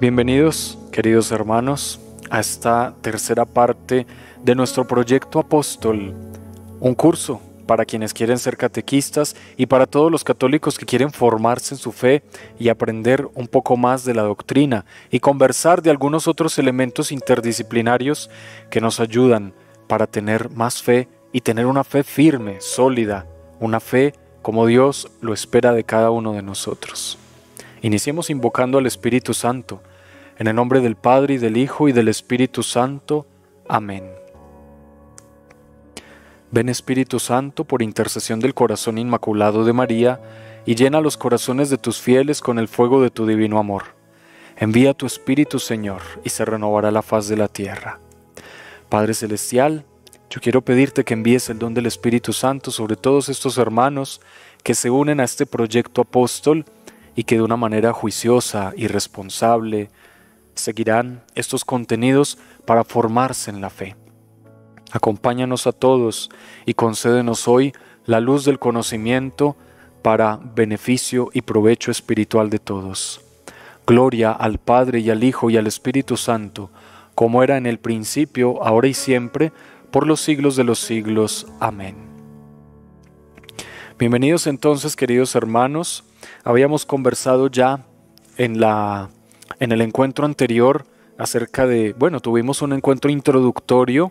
Bienvenidos, queridos hermanos, a esta tercera parte de nuestro Proyecto Apóstol, un curso para quienes quieren ser catequistas y para todos los católicos que quieren formarse en su fe y aprender un poco más de la doctrina y conversar de algunos otros elementos interdisciplinarios que nos ayudan para tener más fe y tener una fe firme, sólida, una fe como Dios lo espera de cada uno de nosotros. Iniciemos invocando al Espíritu Santo, en el nombre del Padre, y del Hijo, y del Espíritu Santo. Amén. Ven Espíritu Santo, por intercesión del corazón inmaculado de María, y llena los corazones de tus fieles con el fuego de tu divino amor. Envía tu Espíritu, Señor, y se renovará la faz de la tierra. Padre Celestial, yo quiero pedirte que envíes el don del Espíritu Santo sobre todos estos hermanos que se unen a este proyecto apóstol y que de una manera juiciosa y responsable seguirán estos contenidos para formarse en la fe. Acompáñanos a todos y concédenos hoy la luz del conocimiento para beneficio y provecho espiritual de todos. Gloria al Padre y al Hijo y al Espíritu Santo, como era en el principio, ahora y siempre, por los siglos de los siglos. Amén. Bienvenidos entonces, queridos hermanos. Habíamos conversado ya en el encuentro anterior acerca de, tuvimos un encuentro introductorio.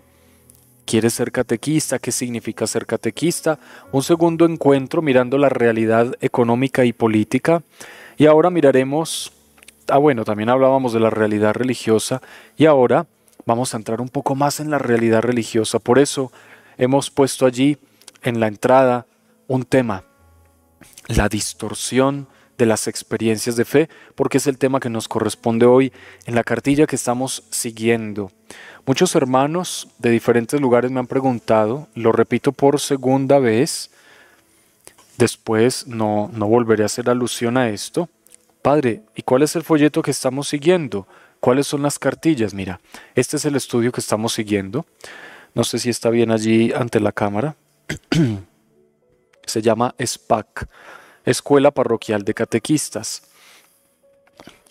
¿Quieres ser catequista? ¿Qué significa ser catequista? Un segundo encuentro mirando la realidad económica y política. Y ahora miraremos, también hablábamos de la realidad religiosa. Y ahora vamos a entrar un poco más en la realidad religiosa. Por eso hemos puesto allí en la entrada un tema: la distorsión de las experiencias de fe, porque es el tema que nos corresponde hoy en la cartilla que estamos siguiendo. Muchos hermanos de diferentes lugares me han preguntado, lo repito por segunda vez, después no volveré a hacer alusión a esto. Padre, ¿y cuál es el folleto que estamos siguiendo? ¿Cuáles son las cartillas? Mira, este es el estudio que estamos siguiendo. No sé si está bien allí ante la cámara. Se llama SPAC, Escuela Parroquial de Catequistas.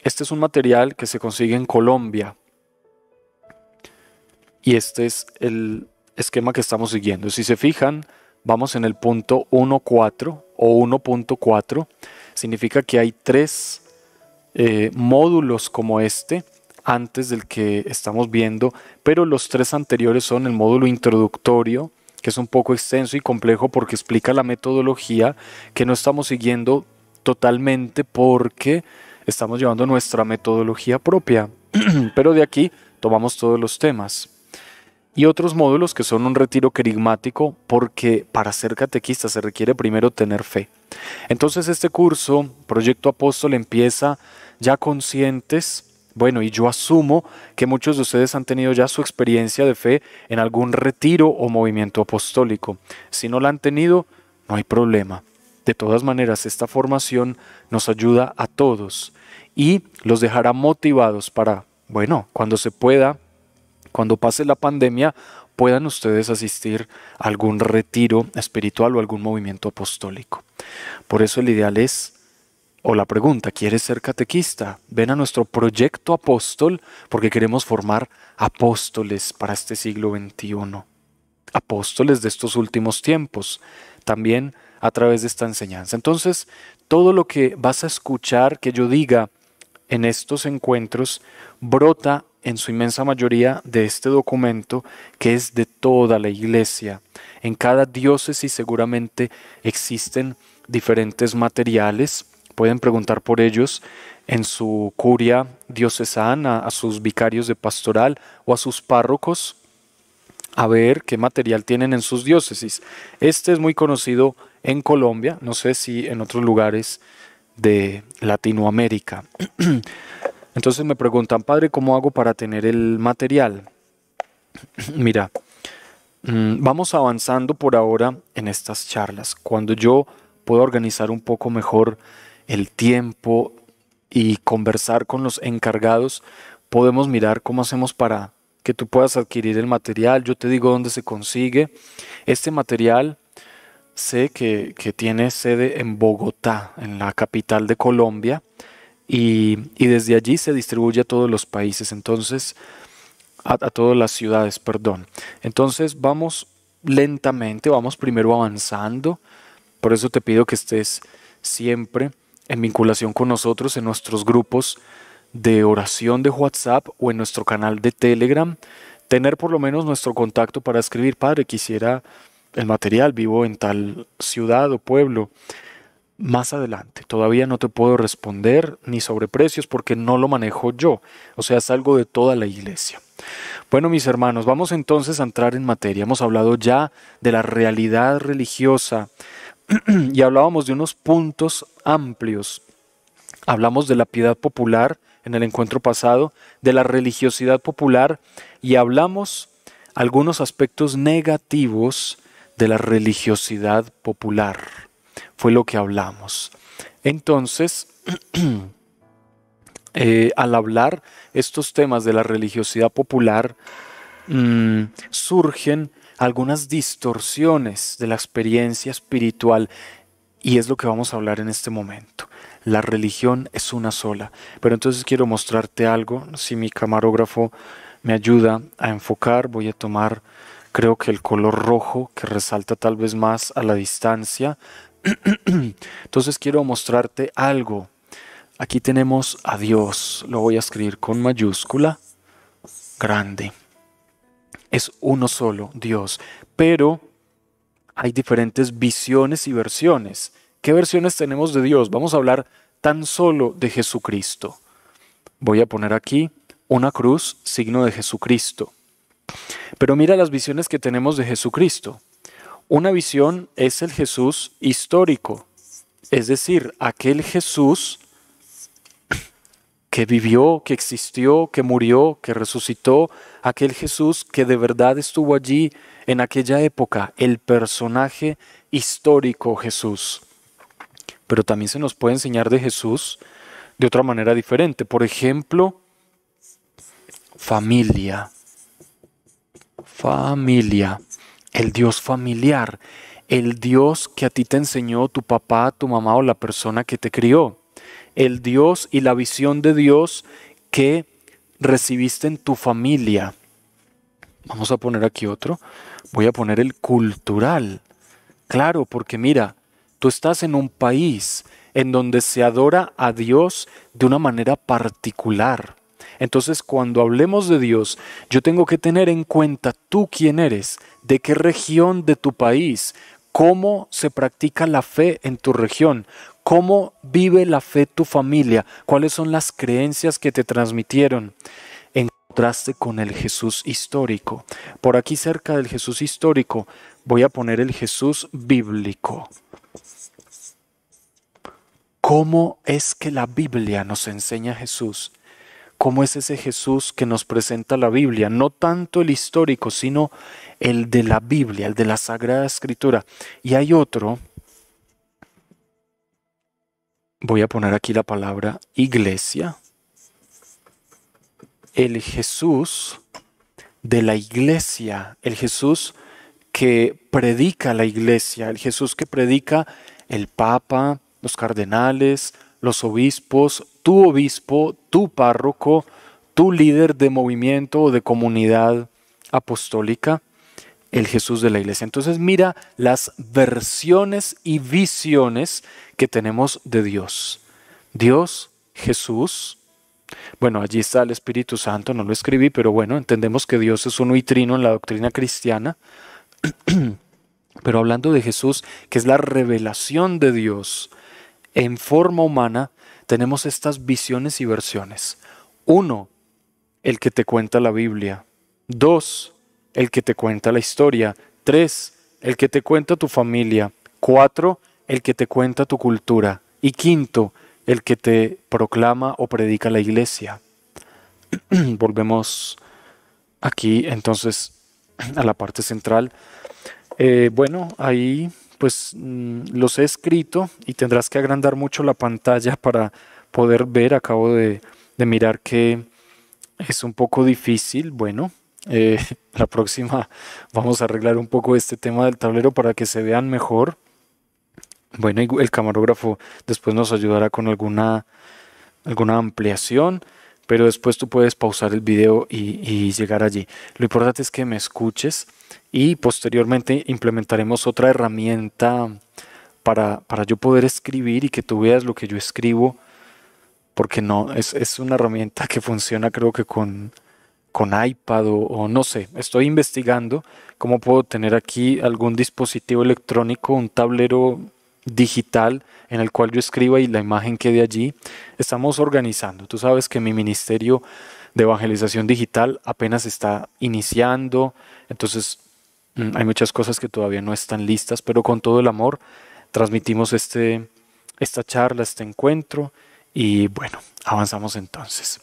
Este es un material que se consigue en Colombia. Y este es el esquema que estamos siguiendo. Si se fijan, vamos en el punto 1.4 o 1.4. Significa que hay tres módulos como este antes del que estamos viendo, pero los tres anteriores son el módulo introductorio, que es un poco extenso y complejo porque explica la metodología que no estamos siguiendo totalmente porque estamos llevando nuestra metodología propia, pero de aquí tomamos todos los temas. Y otros módulos que son un retiro querigmático, porque para ser catequista se requiere primero tener fe. Entonces este curso, Proyecto Apóstol, empieza ya conscientes. Y yo asumo que muchos de ustedes han tenido ya su experiencia de fe en algún retiro o movimiento apostólico. Si no la han tenido, no hay problema. De todas maneras, esta formación nos ayuda a todos y los dejará motivados para, cuando se pueda, cuando pase la pandemia, puedan ustedes asistir a algún retiro espiritual o algún movimiento apostólico. Por eso el ideal es, o la pregunta, ¿quieres ser catequista? Ven a nuestro Proyecto Apóstol porque queremos formar apóstoles para este siglo XXI. Apóstoles de estos últimos tiempos, también a través de esta enseñanza. Entonces, todo lo que vas a escuchar que yo diga en estos encuentros brota en su inmensa mayoría de este documento que es de toda la Iglesia. En cada diócesis seguramente existen diferentes materiales. Pueden preguntar por ellos en su curia diocesana, a sus vicarios de pastoral o a sus párrocos, a ver qué material tienen en sus diócesis. Este es muy conocido en Colombia, no sé si en otros lugares de Latinoamérica. Entonces me preguntan, padre, ¿cómo hago para tener el material? Mira, vamos avanzando por ahora en estas charlas. Cuando yo pueda organizar un poco mejor el tiempo y conversar con los encargados, podemos mirar cómo hacemos para que tú puedas adquirir el material. Yo te digo dónde se consigue. Este material sé que tiene sede en Bogotá, en la capital de Colombia, y desde allí se distribuye a todos los países, entonces a todas las ciudades, perdón. Entonces vamos lentamente, vamos primero avanzando, por eso te pido que estés siempre en vinculación con nosotros en nuestros grupos de oración de WhatsApp o en nuestro canal de Telegram, tener por lo menos nuestro contacto para escribir: padre, quisiera el material, vivo en tal ciudad o pueblo. Más adelante, todavía no te puedo responder ni sobre precios porque no lo manejo yo, o sea, es algo de toda la iglesia. Bueno, mis hermanos, vamos entonces a entrar en materia. Hemos hablado ya de la realidad religiosa y hablábamos de unos puntos amplios. Hablamos de la piedad popular en el encuentro pasado, de la religiosidad popular, y hablamos algunos aspectos negativos de la religiosidad popular. Fue lo que hablamos. Entonces, al hablar estos temas de la religiosidad popular, surgen algunas distorsiones de la experiencia espiritual, y es lo que vamos a hablar en este momento. La religión es una sola. Pero entonces quiero mostrarte algo. Si mi camarógrafo me ayuda a enfocar, voy a tomar, creo que el color rojo, que resalta tal vez más a la distancia. Entonces quiero mostrarte algo. Aquí tenemos a Dios. Lo voy a escribir con mayúscula grande. Es uno solo, Dios. Pero hay diferentes visiones y versiones. ¿Qué versiones tenemos de Dios? Vamos a hablar tan solo de Jesucristo. Voy a poner aquí una cruz, signo de Jesucristo. Pero mira las visiones que tenemos de Jesucristo. Una visión es el Jesús histórico, es decir, aquel Jesús que vivió, que existió, que murió, que resucitó, aquel Jesús que de verdad estuvo allí en aquella época, el personaje histórico Jesús. Pero también se nos puede enseñar de Jesús de otra manera diferente. Por ejemplo, familia. Familia. El Dios familiar. El Dios que a ti te enseñó tu papá, tu mamá o la persona que te crió. El Dios y la visión de Dios que recibiste en tu familia. Vamos a poner aquí otro. Voy a poner el cultural. Claro, porque mira, tú estás en un país en donde se adora a Dios de una manera particular. Entonces, cuando hablemos de Dios, yo tengo que tener en cuenta tú quién eres, de qué región de tu país, cómo se practica la fe en tu región, cómo vive la fe tu familia, cuáles son las creencias que te transmitieron. En contraste con el Jesús histórico. Por aquí cerca del Jesús histórico voy a poner el Jesús bíblico. ¿Cómo es que la Biblia nos enseña a Jesús? ¿Cómo es ese Jesús que nos presenta la Biblia? No tanto el histórico, sino el de la Biblia, el de la Sagrada Escritura. Y hay otro. Voy a poner aquí la palabra iglesia. El Jesús de la iglesia, el Jesús que predica la iglesia, el Jesús que predica el Papa, los cardenales, los obispos, tu obispo, tu párroco, tu líder de movimiento o de comunidad apostólica, el Jesús de la iglesia. Entonces mira las versiones y visiones que tenemos de Dios. Dios, Jesús, bueno, allí está el Espíritu Santo, no lo escribí, pero bueno, entendemos que Dios es uno y trino en la doctrina cristiana. Pero hablando de Jesús, que es la revelación de Dios en forma humana, tenemos estas visiones y versiones. 1, el que te cuenta la Biblia. 2, el que te cuenta la historia. 3, el que te cuenta tu familia. 4, el que te cuenta tu cultura. Y 5, el que te proclama o predica la iglesia. Volvemos aquí entonces a la parte central. Bueno, ahí pues los he escrito y tendrás que agrandar mucho la pantalla para poder ver. Acabo de mirar que es un poco difícil. Bueno, la próxima vamos a arreglar un poco este tema del tablero para que se vean mejor. Bueno, el camarógrafo después nos ayudará con alguna alguna ampliación, pero después tú puedes pausar el video y llegar allí. Lo importante es que me escuches y posteriormente implementaremos otra herramienta para yo poder escribir y que tú veas lo que yo escribo, porque no es una herramienta que funciona creo que con iPad o no sé. Estoy investigando cómo puedo tener aquí algún dispositivo electrónico, un tablero digital en el cual yo escriba y la imagen quede allí. Estamos organizando. Tú sabes que mi ministerio de evangelización digital apenas está iniciando, entonces hay muchas cosas que todavía no están listas, pero con todo el amor transmitimos esta charla, este encuentro, y bueno, avanzamos entonces.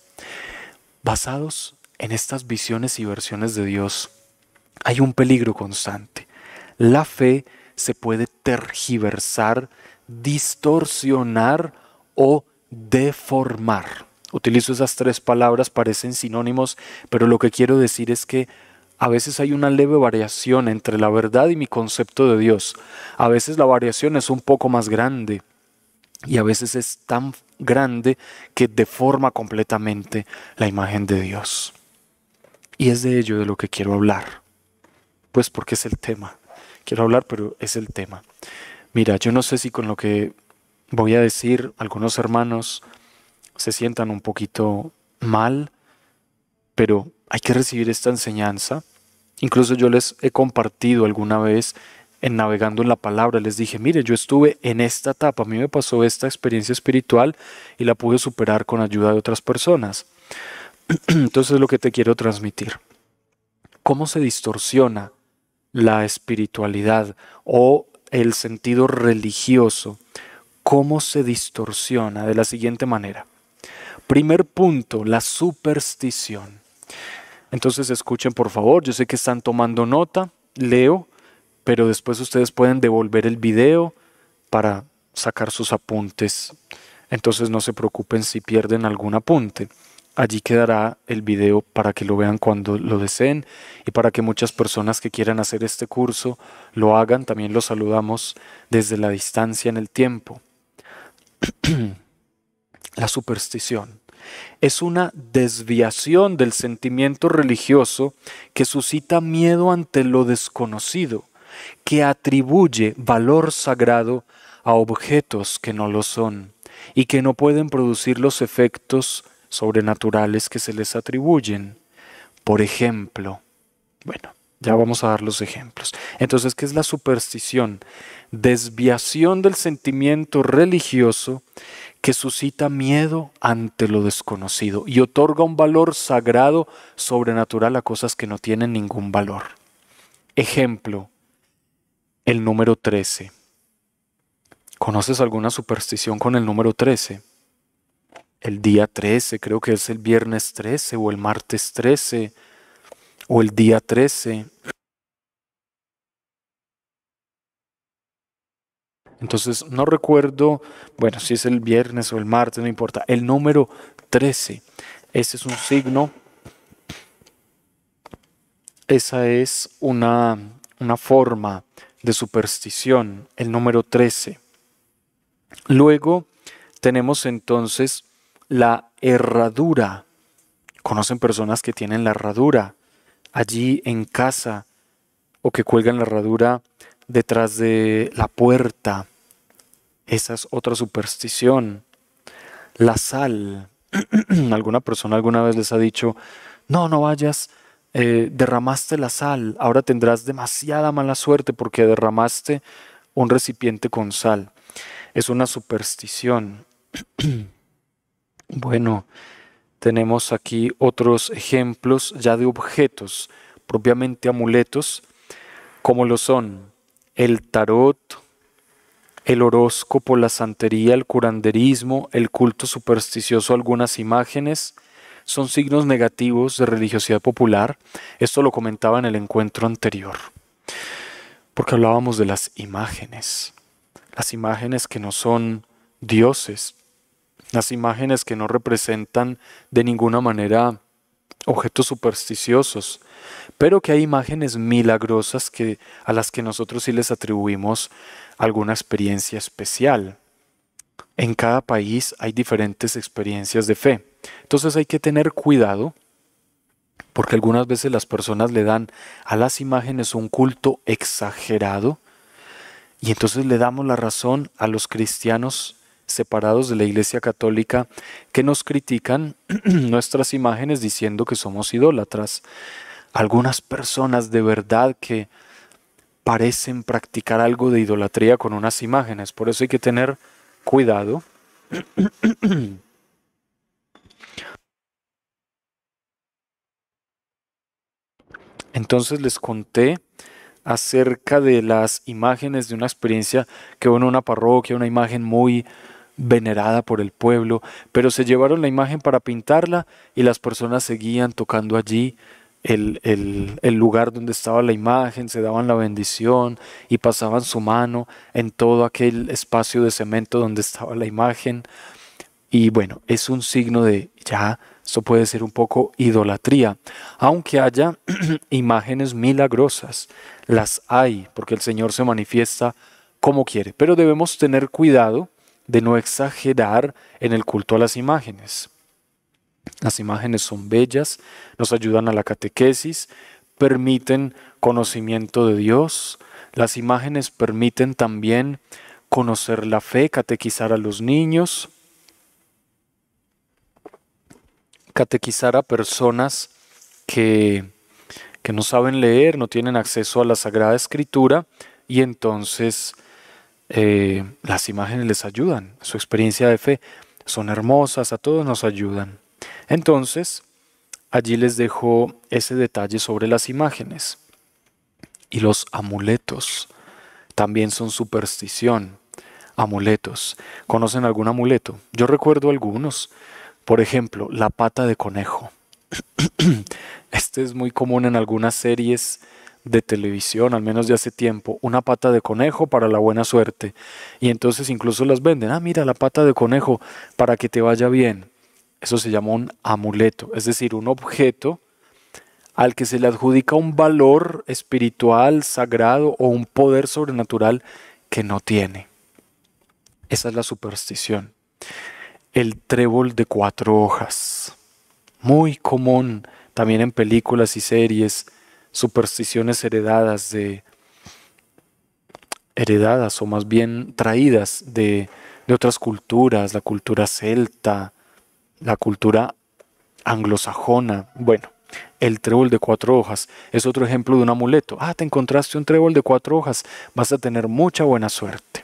Basados en estas visiones y versiones de Dios, hay un peligro constante. La fe se puede tergiversar, distorsionar o deformar. Utilizo esas tres palabras, parecen sinónimos, pero lo que quiero decir es que a veces hay una leve variación entre la verdad y mi concepto de Dios. A veces la variación es un poco más grande y a veces es tan grande que deforma completamente la imagen de Dios. Y es de ello de lo que quiero hablar, pues porque es el tema. Quiero hablar, pero es el tema. Mira, yo no sé si con lo que voy a decir algunos hermanos se sientan un poquito mal, pero hay que recibir esta enseñanza. Incluso yo les he compartido alguna vez en Navegando en la Palabra, les dije, mire, yo estuve en esta etapa, a mí me pasó esta experiencia espiritual y la pude superar con ayuda de otras personas. Entonces, lo que te quiero transmitir, ¿cómo se distorsiona la espiritualidad o el sentido religioso? ¿Cómo se distorsiona? De la siguiente manera. Primer punto, la superstición. Entonces escuchen por favor, yo sé que están tomando nota, leo, pero después ustedes pueden devolver el video para sacar sus apuntes. Entonces no se preocupen si pierden algún apunte. Allí quedará el video para que lo vean cuando lo deseen y para que muchas personas que quieran hacer este curso lo hagan. También los saludamos desde la distancia en el tiempo. La superstición es una desviación del sentimiento religioso que suscita miedo ante lo desconocido, que atribuye valor sagrado a objetos que no lo son y que no pueden producir los efectos sobrenaturales que se les atribuyen. Por ejemplo, bueno, ya vamos a dar los ejemplos. Entonces, ¿qué es la superstición? Desviación del sentimiento religioso que suscita miedo ante lo desconocido y otorga un valor sagrado sobrenatural a cosas que no tienen ningún valor. Ejemplo, el número 13. ¿Conoces alguna superstición con el número 13? El día 13, creo que es el viernes 13 o el martes 13 o el día 13. Entonces no recuerdo, bueno, si es el viernes o el martes, no importa. El número 13, ese es un signo, esa es una forma de superstición, el número 13. Luego tenemos entonces la herradura. ¿Conocen personas que tienen la herradura allí en casa o que cuelgan la herradura detrás de la puerta? Esa es otra superstición. La sal. Alguna persona alguna vez les ha dicho, no vayas, derramaste la sal, ahora tendrás demasiada mala suerte porque derramaste un recipiente con sal. Es una superstición. Bueno, tenemos aquí otros ejemplos ya de objetos, propiamente amuletos, como lo son el tarot, el horóscopo, la santería, el curanderismo, el culto supersticioso, algunas imágenes. Son signos negativos de religiosidad popular. Esto lo comentaba en el encuentro anterior, porque hablábamos de las imágenes que no son dioses, las imágenes que no representan de ninguna manera objetos supersticiosos, pero que hay imágenes milagrosas a las que nosotros sí les atribuimos alguna experiencia especial. En cada país hay diferentes experiencias de fe. Entonces hay que tener cuidado porque algunas veces las personas le dan a las imágenes un culto exagerado y entonces le damos la razón a los cristianos separados de la Iglesia Católica que nos critican nuestras imágenes diciendo que somos idólatras. Algunas personas de verdad que parecen practicar algo de idolatría con unas imágenes, por eso hay que tener cuidado. Entonces les conté acerca de las imágenes, de una experiencia que hubo en una parroquia, una imagen muy venerada por el pueblo, pero se llevaron la imagen para pintarla y las personas seguían tocando allí el lugar donde estaba la imagen, se daban la bendición y pasaban su mano en todo aquel espacio de cemento donde estaba la imagen. Y bueno, es un signo de ya, esto puede ser un poco idolatría, aunque haya imágenes milagrosas, las hay, porque el Señor se manifiesta como quiere, pero debemos tener cuidado de no exagerar en el culto a las imágenes. Las imágenes son bellas, nos ayudan a la catequesis, permiten conocimiento de Dios. Las imágenes permiten también conocer la fe, catequizar a los niños, catequizar a personas que no saben leer, no tienen acceso a la Sagrada Escritura y entonces las imágenes les ayudan. Su experiencia de fe son hermosas, a todos nos ayudan. Entonces, allí les dejo ese detalle sobre las imágenes. Y los amuletos también son superstición. Amuletos. ¿Conocen algún amuleto? Yo recuerdo algunos. Por ejemplo, la pata de conejo. Este es muy común en algunas series de televisión, al menos de hace tiempo. Una pata de conejo para la buena suerte. Y entonces incluso las venden. Ah, mira, la pata de conejo para que te vaya bien. Eso se llama un amuleto, es decir, un objeto al que se le adjudica un valor espiritual, sagrado o un poder sobrenatural que no tiene. Esa es la superstición. El trébol de 4 hojas, muy común también en películas y series, supersticiones heredadas o más bien traídas de otras culturas, la cultura celta, la cultura anglosajona. Bueno, el trébol de 4 hojas es otro ejemplo de un amuleto. Ah, te encontraste un trébol de 4 hojas, vas a tener mucha buena suerte.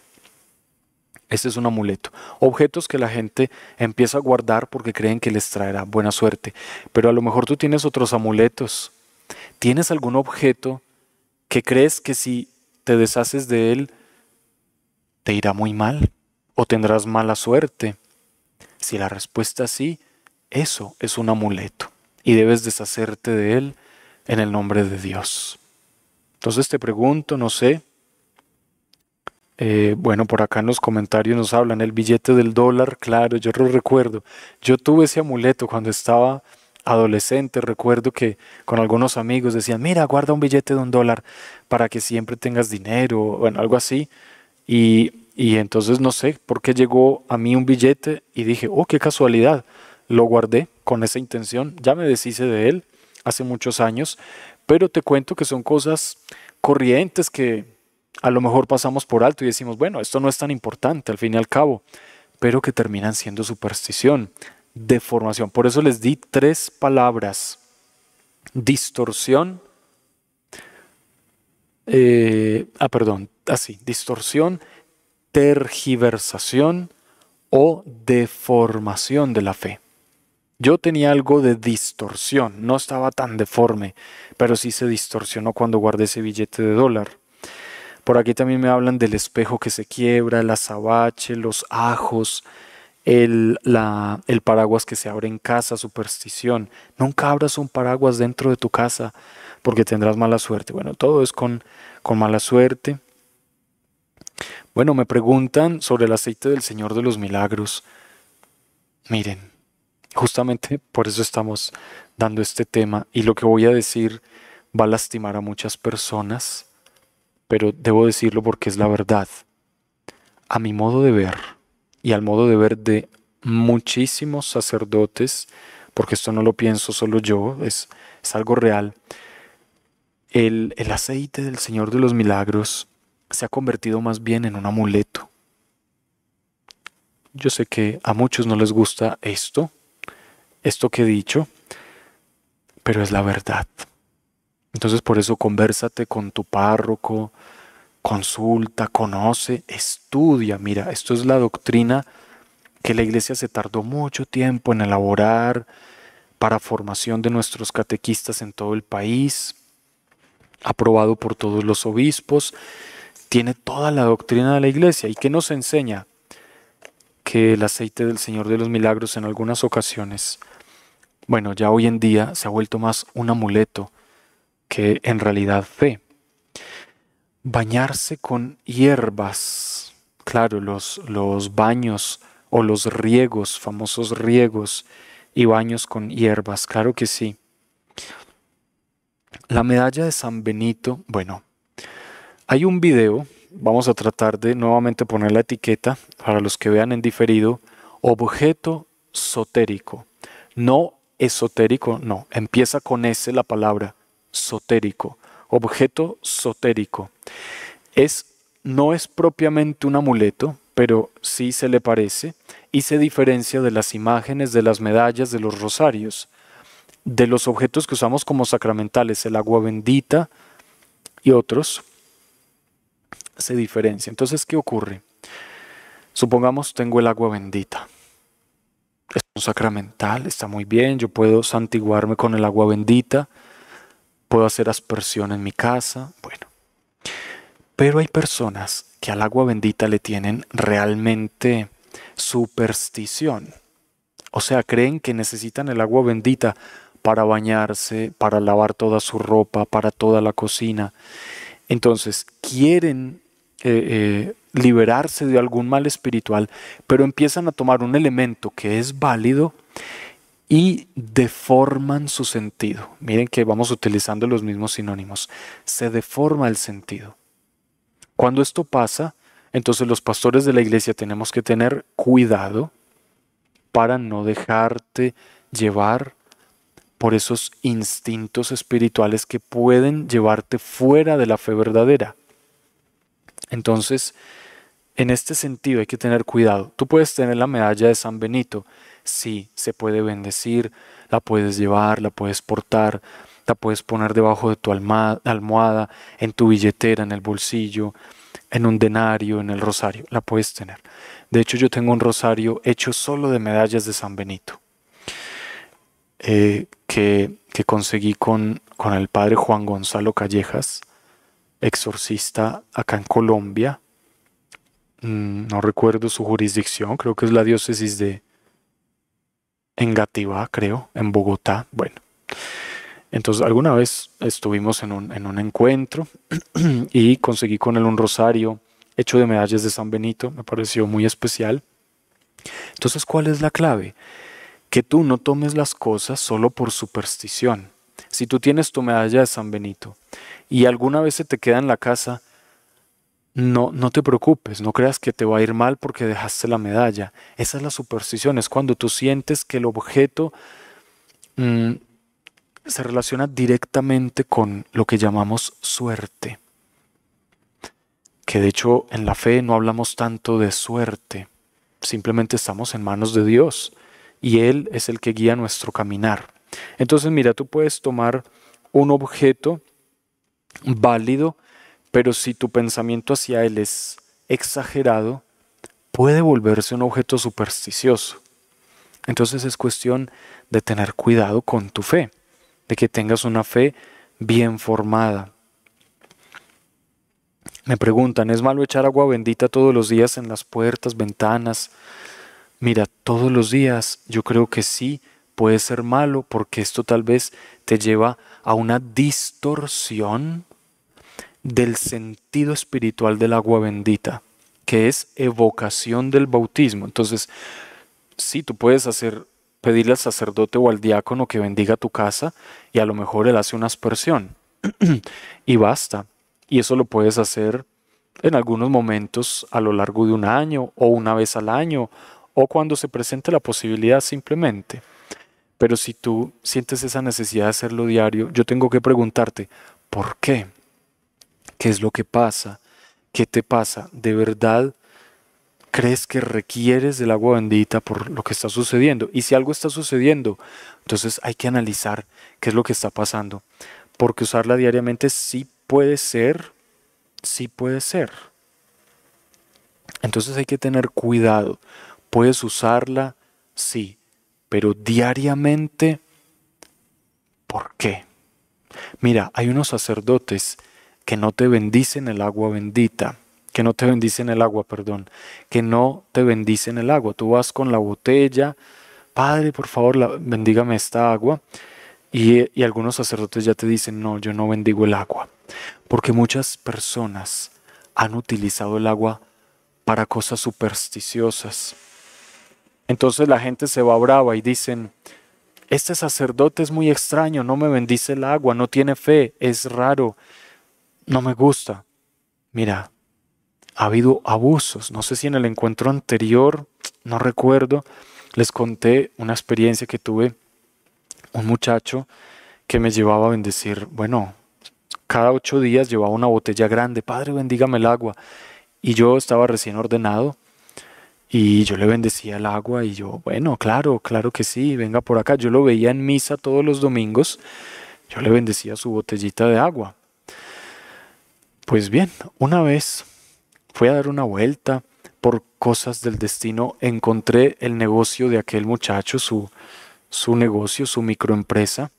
Este es un amuleto. Objetos que la gente empieza a guardar porque creen que les traerá buena suerte. Pero a lo mejor tú tienes otros amuletos. ¿Tienes algún objeto que crees que si te deshaces de él te irá muy mal o tendrás mala suerte? Si la respuesta es sí, eso es un amuleto y debes deshacerte de él en el nombre de Dios. Entonces te pregunto, no sé, bueno, por acá en los comentarios nos hablan el billete del dólar, claro, yo lo recuerdo. Yo tuve ese amuleto cuando estaba adolescente, recuerdo que con algunos amigos decían, mira, guarda un billete de $1 para que siempre tengas dinero, bueno, algo así. Y entonces no sé por qué llegó a mí un billete y dije, oh, qué casualidad, lo guardé con esa intención, ya me deshice de él hace muchos años, pero te cuento que son cosas corrientes que a lo mejor pasamos por alto y decimos, bueno, esto no es tan importante al fin y al cabo, pero que terminan siendo superstición, deformación. Por eso les di 3 palabras, distorsión, distorsión, tergiversación o deformación de la fe. Yo tenía algo de distorsión, no estaba tan deforme, pero sí se distorsionó cuando guardé ese billete de dólar. Por aquí también me hablan del espejo que se quiebra, el azabache, los ajos, el paraguas que se abre en casa, superstición. Nunca abras un paraguas dentro de tu casa porque tendrás mala suerte. Bueno, todo es con mala suerte. Bueno, me preguntan sobre el aceite del Señor de los Milagros. Miren, justamente por eso estamos dando este tema y lo que voy a decir va a lastimar a muchas personas, pero debo decirlo porque es la verdad. A mi modo de ver, y al modo de ver de muchísimos sacerdotes, porque esto no lo pienso solo yo, es algo real, el aceite del Señor de los Milagros se ha convertido más bien en un amuleto. Yo sé que a muchos no les gusta esto que he dicho, pero es la verdad. Entonces por eso convérsate con tu párroco, consulta, conoce, estudia. Mira, esto es la doctrina que la Iglesia se tardó mucho tiempo en elaborar para formación de nuestros catequistas en todo el país, aprobado por todos los obispos, tiene toda la doctrina de la Iglesia. ¿Y qué nos enseña? Que el aceite del Señor de los Milagros en algunas ocasiones, bueno, ya hoy en día se ha vuelto más un amuleto que en realidad fe. Bañarse con hierbas, claro, los baños o los riegos, famosos riegos y baños con hierbas, claro que sí. La medalla de San Benito, bueno, hay un video, vamos a tratar de nuevamente poner la etiqueta para los que vean en diferido, objeto sotérico, no esotérico, no, empieza con S la palabra, sotérico, objeto sotérico. No es propiamente un amuleto, pero sí se le parece y se diferencia de las imágenes, de las medallas, de los rosarios, de los objetos que usamos como sacramentales, el agua bendita y otros, se diferencia. Entonces, ¿qué ocurre? Supongamos tengo el agua bendita. Es un sacramental, está muy bien, yo puedo santiguarme con el agua bendita, puedo hacer aspersión en mi casa, bueno. Pero hay personas que al agua bendita le tienen realmente superstición. O sea, creen que necesitan el agua bendita para bañarse, para lavar toda su ropa, para toda la cocina. Entonces, quieren liberarse de algún mal espiritual, pero empiezan a tomar un elemento que es válido y deforman su sentido. Miren que vamos utilizando los mismos sinónimos. Se deforma el sentido. Cuando esto pasa, entonces los pastores de la Iglesia tenemos que tener cuidado para no dejarte llevar por esos instintos espirituales que pueden llevarte fuera de la fe verdadera. Entonces, en este sentido hay que tener cuidado. Tú puedes tener la medalla de San Benito. Sí, se puede bendecir, la puedes llevar, la puedes portar, la puedes poner debajo de tu almohada, en tu billetera, en el bolsillo, en un denario, en el rosario. La puedes tener. De hecho, yo tengo un rosario hecho solo de medallas de San Benito que conseguí con el padre Juan Gonzalo Callejas, exorcista acá en Colombia. No recuerdo su jurisdicción, creo que es la diócesis de Engativá, creo, en Bogotá. Bueno. Entonces alguna vez estuvimos en un encuentro y conseguí con él un rosario hecho de medallas de San Benito, me pareció muy especial. Entonces, ¿cuál es la clave? Que tú no tomes las cosas solo por superstición. Si tú tienes tu medalla de San Benito y alguna vez se te queda en la casa, no te preocupes, no creas que te va a ir mal porque dejaste la medalla. Esa es la superstición, es cuando tú sientes que el objeto se relaciona directamente con lo que llamamos suerte. Que de hecho en la fe no hablamos tanto de suerte, simplemente estamos en manos de Dios y Él es el que guía nuestro caminar. Entonces mira, tú puedes tomar un objeto válido, pero si tu pensamiento hacia Él es exagerado, puede volverse un objeto supersticioso. Entonces es cuestión de tener cuidado con tu fe, de que tengas una fe bien formada. Me preguntan, ¿es malo echar agua bendita todos los días en las puertas, ventanas? Mira, todos los días yo creo que sí puede ser malo, porque esto tal vez te lleva a una distorsión del sentido espiritual del agua bendita, que es evocación del bautismo. Entonces, sí, tú puedes pedirle al sacerdote o al diácono que bendiga tu casa y a lo mejor él hace una aspersión y basta. Y eso lo puedes hacer en algunos momentos a lo largo de un año o una vez al año o cuando se presente la posibilidad simplemente. Pero si tú sientes esa necesidad de hacerlo diario, yo tengo que preguntarte, ¿por qué? ¿Qué es lo que pasa? ¿Qué te pasa? ¿De verdad crees que requieres del agua bendita por lo que está sucediendo? Y si algo está sucediendo, entonces hay que analizar qué es lo que está pasando. Porque usarla diariamente sí puede ser, sí puede ser. Entonces hay que tener cuidado. Puedes usarla, sí, pero diariamente, ¿por qué? Mira, hay unos sacerdotes que no te bendicen el agua bendita, que no te bendicen el agua, perdón, que no te bendicen el agua. Tú vas con la botella, Padre, por favor, bendígame esta agua. Y algunos sacerdotes ya te dicen, no, yo no bendigo el agua. Porque muchas personas han utilizado el agua para cosas supersticiosas. Entonces la gente se va brava y dicen, este sacerdote es muy extraño, no me bendice el agua, no tiene fe, es raro, no me gusta. Mira, ha habido abusos. No sé si en el encuentro anterior, no recuerdo, les conté una experiencia que tuve. Un muchacho que me llevaba a bendecir, bueno, cada 8 días llevaba una botella grande. Padre, bendígame el agua. Y yo estaba recién ordenado y yo le bendecía el agua y yo, bueno, claro, claro que sí, venga por acá. Yo lo veía en misa todos los domingos, yo le bendecía su botellita de agua. Pues bien, una vez fui a dar una vuelta, por cosas del destino encontré el negocio de aquel muchacho, su negocio, su microempresa.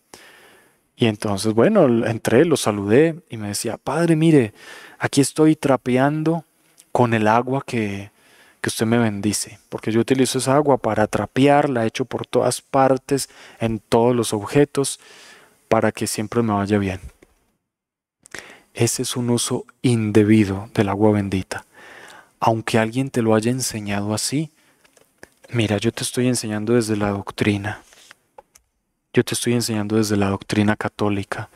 Y entonces, bueno, entré, lo saludé y me decía, padre, mire, aquí estoy trapeando con el agua que usted me bendice, porque yo utilizo esa agua para trapear, la echo por todas partes, en todos los objetos, para que siempre me vaya bien. Ese es un uso indebido del agua bendita. Aunque alguien te lo haya enseñado así, mira, yo te estoy enseñando desde la doctrina. Yo te estoy enseñando desde la doctrina católica.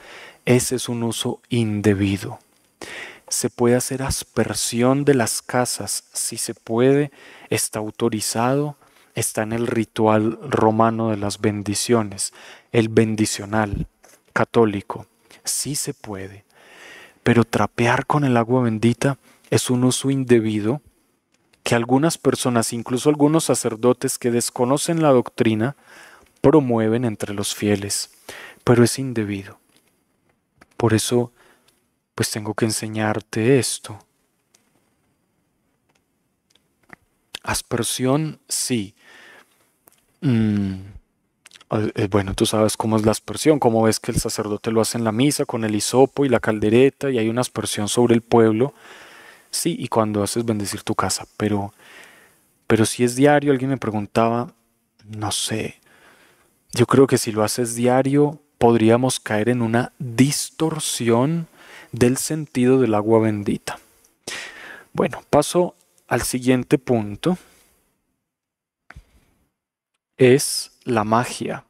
Ese es un uso indebido. Se puede hacer aspersión de las casas, si se puede, está autorizado, está en el ritual romano de las bendiciones, el bendicional católico, sí se puede. Pero trapear con el agua bendita es un uso indebido que algunas personas, incluso algunos sacerdotes que desconocen la doctrina, promueven entre los fieles, pero es indebido. Por eso, pues tengo que enseñarte esto. Aspersión, sí. Bueno, tú sabes cómo es la aspersión, cómo ves que el sacerdote lo hace en la misa con el hisopo y la caldereta y hay una aspersión sobre el pueblo. Sí, y cuando haces bendecir tu casa, pero si es diario, alguien me preguntaba, no sé. Yo creo que si lo haces diario, podríamos caer en una distorsión del sentido del agua bendita. Bueno, paso al siguiente punto. Es la magia.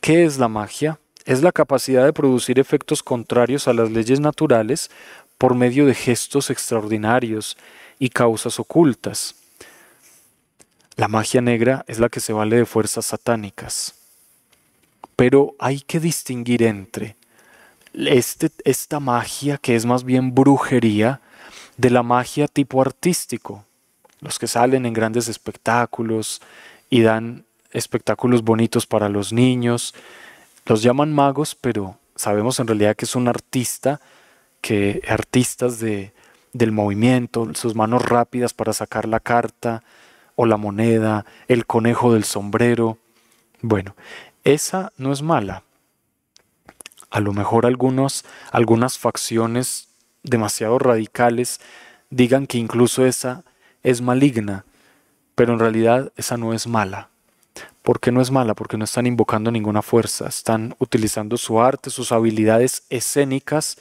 ¿Qué es la magia? Es la capacidad de producir efectos contrarios a las leyes naturales por medio de gestos extraordinarios y causas ocultas. La magia negra es la que se vale de fuerzas satánicas. Pero hay que distinguir entre esta magia, que es más bien brujería, de la magia tipo artístico. Los que salen en grandes espectáculos y dan espectáculos bonitos para los niños. Los llaman magos, pero sabemos en realidad que es un artista, que artistas del movimiento, sus manos rápidas para sacar la carta o la moneda, el conejo del sombrero. Bueno, esa no es mala. A lo mejor algunas facciones demasiado radicales digan que incluso esa es maligna, pero en realidad esa no es mala. ¿Por qué no es mala? Porque no están invocando ninguna fuerza, están utilizando su arte, sus habilidades escénicas,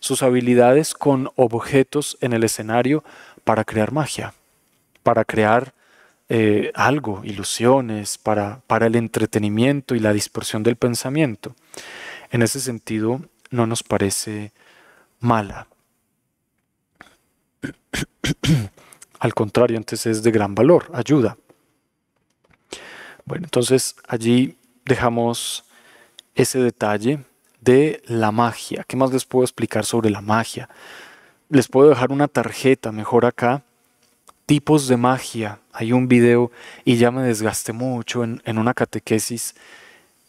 sus habilidades con objetos en el escenario para crear magia, para crear algo, ilusiones, para el entretenimiento y la dispersión del pensamiento. En ese sentido, no nos parece mala. Al contrario, antes es de gran valor, ayuda. Bueno, entonces allí dejamos ese detalle de la magia. ¿Qué más les puedo explicar sobre la magia? Les puedo dejar una tarjeta, mejor acá. Tipos de magia. Hay un video, y ya me desgasté mucho en una catequesis,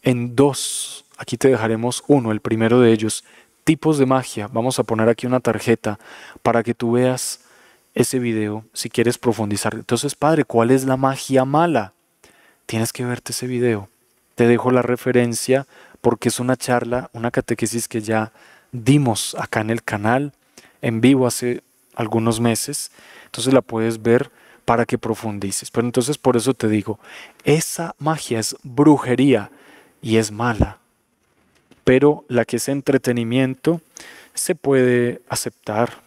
en dos. Aquí te dejaremos uno, el primero de ellos. Tipos de magia. Vamos a poner aquí una tarjeta para que tú veas ese video si quieres profundizar. Entonces, padre, ¿cuál es la magia mala? Tienes que verte ese video. Te dejo la referencia porque es una charla, una catequesis que ya dimos acá en el canal, en vivo hace algunos meses. Entonces la puedes ver para que profundices. Pero entonces por eso te digo, esa magia es brujería y es mala. Pero la que es entretenimiento se puede aceptar.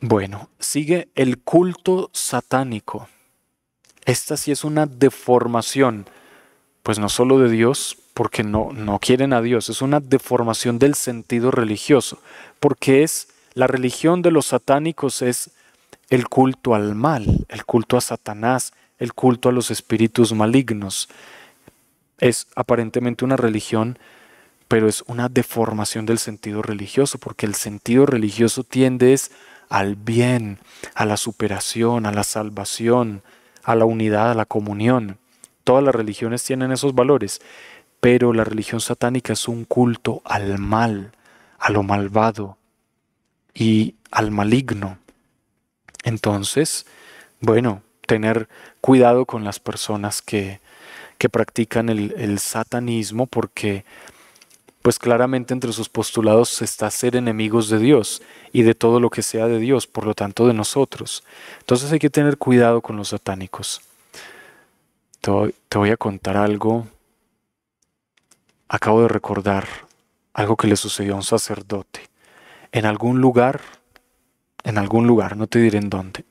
Bueno, sigue el culto satánico. Esta sí es una deformación, pues no solo de Dios, porque no quieren a Dios. Es una deformación del sentido religioso, porque es la religión de los satánicos, es el culto al mal, el culto a Satanás, el culto a los espíritus malignos. Es aparentemente una religión, pero es una deformación del sentido religioso, porque el sentido religioso tiende es al bien, a la superación, a la salvación, a la unidad, a la comunión. Todas las religiones tienen esos valores, pero la religión satánica es un culto al mal, a lo malvado y al maligno. Entonces, bueno, tener cuidado con las personas que practican el satanismo, porque pues claramente entre sus postulados está ser enemigos de Dios y de todo lo que sea de Dios, por lo tanto de nosotros. Entonces hay que tener cuidado con los satánicos. Te voy a contar algo. Acabo de recordar algo que le sucedió a un sacerdote. En algún lugar, no te diré en dónde.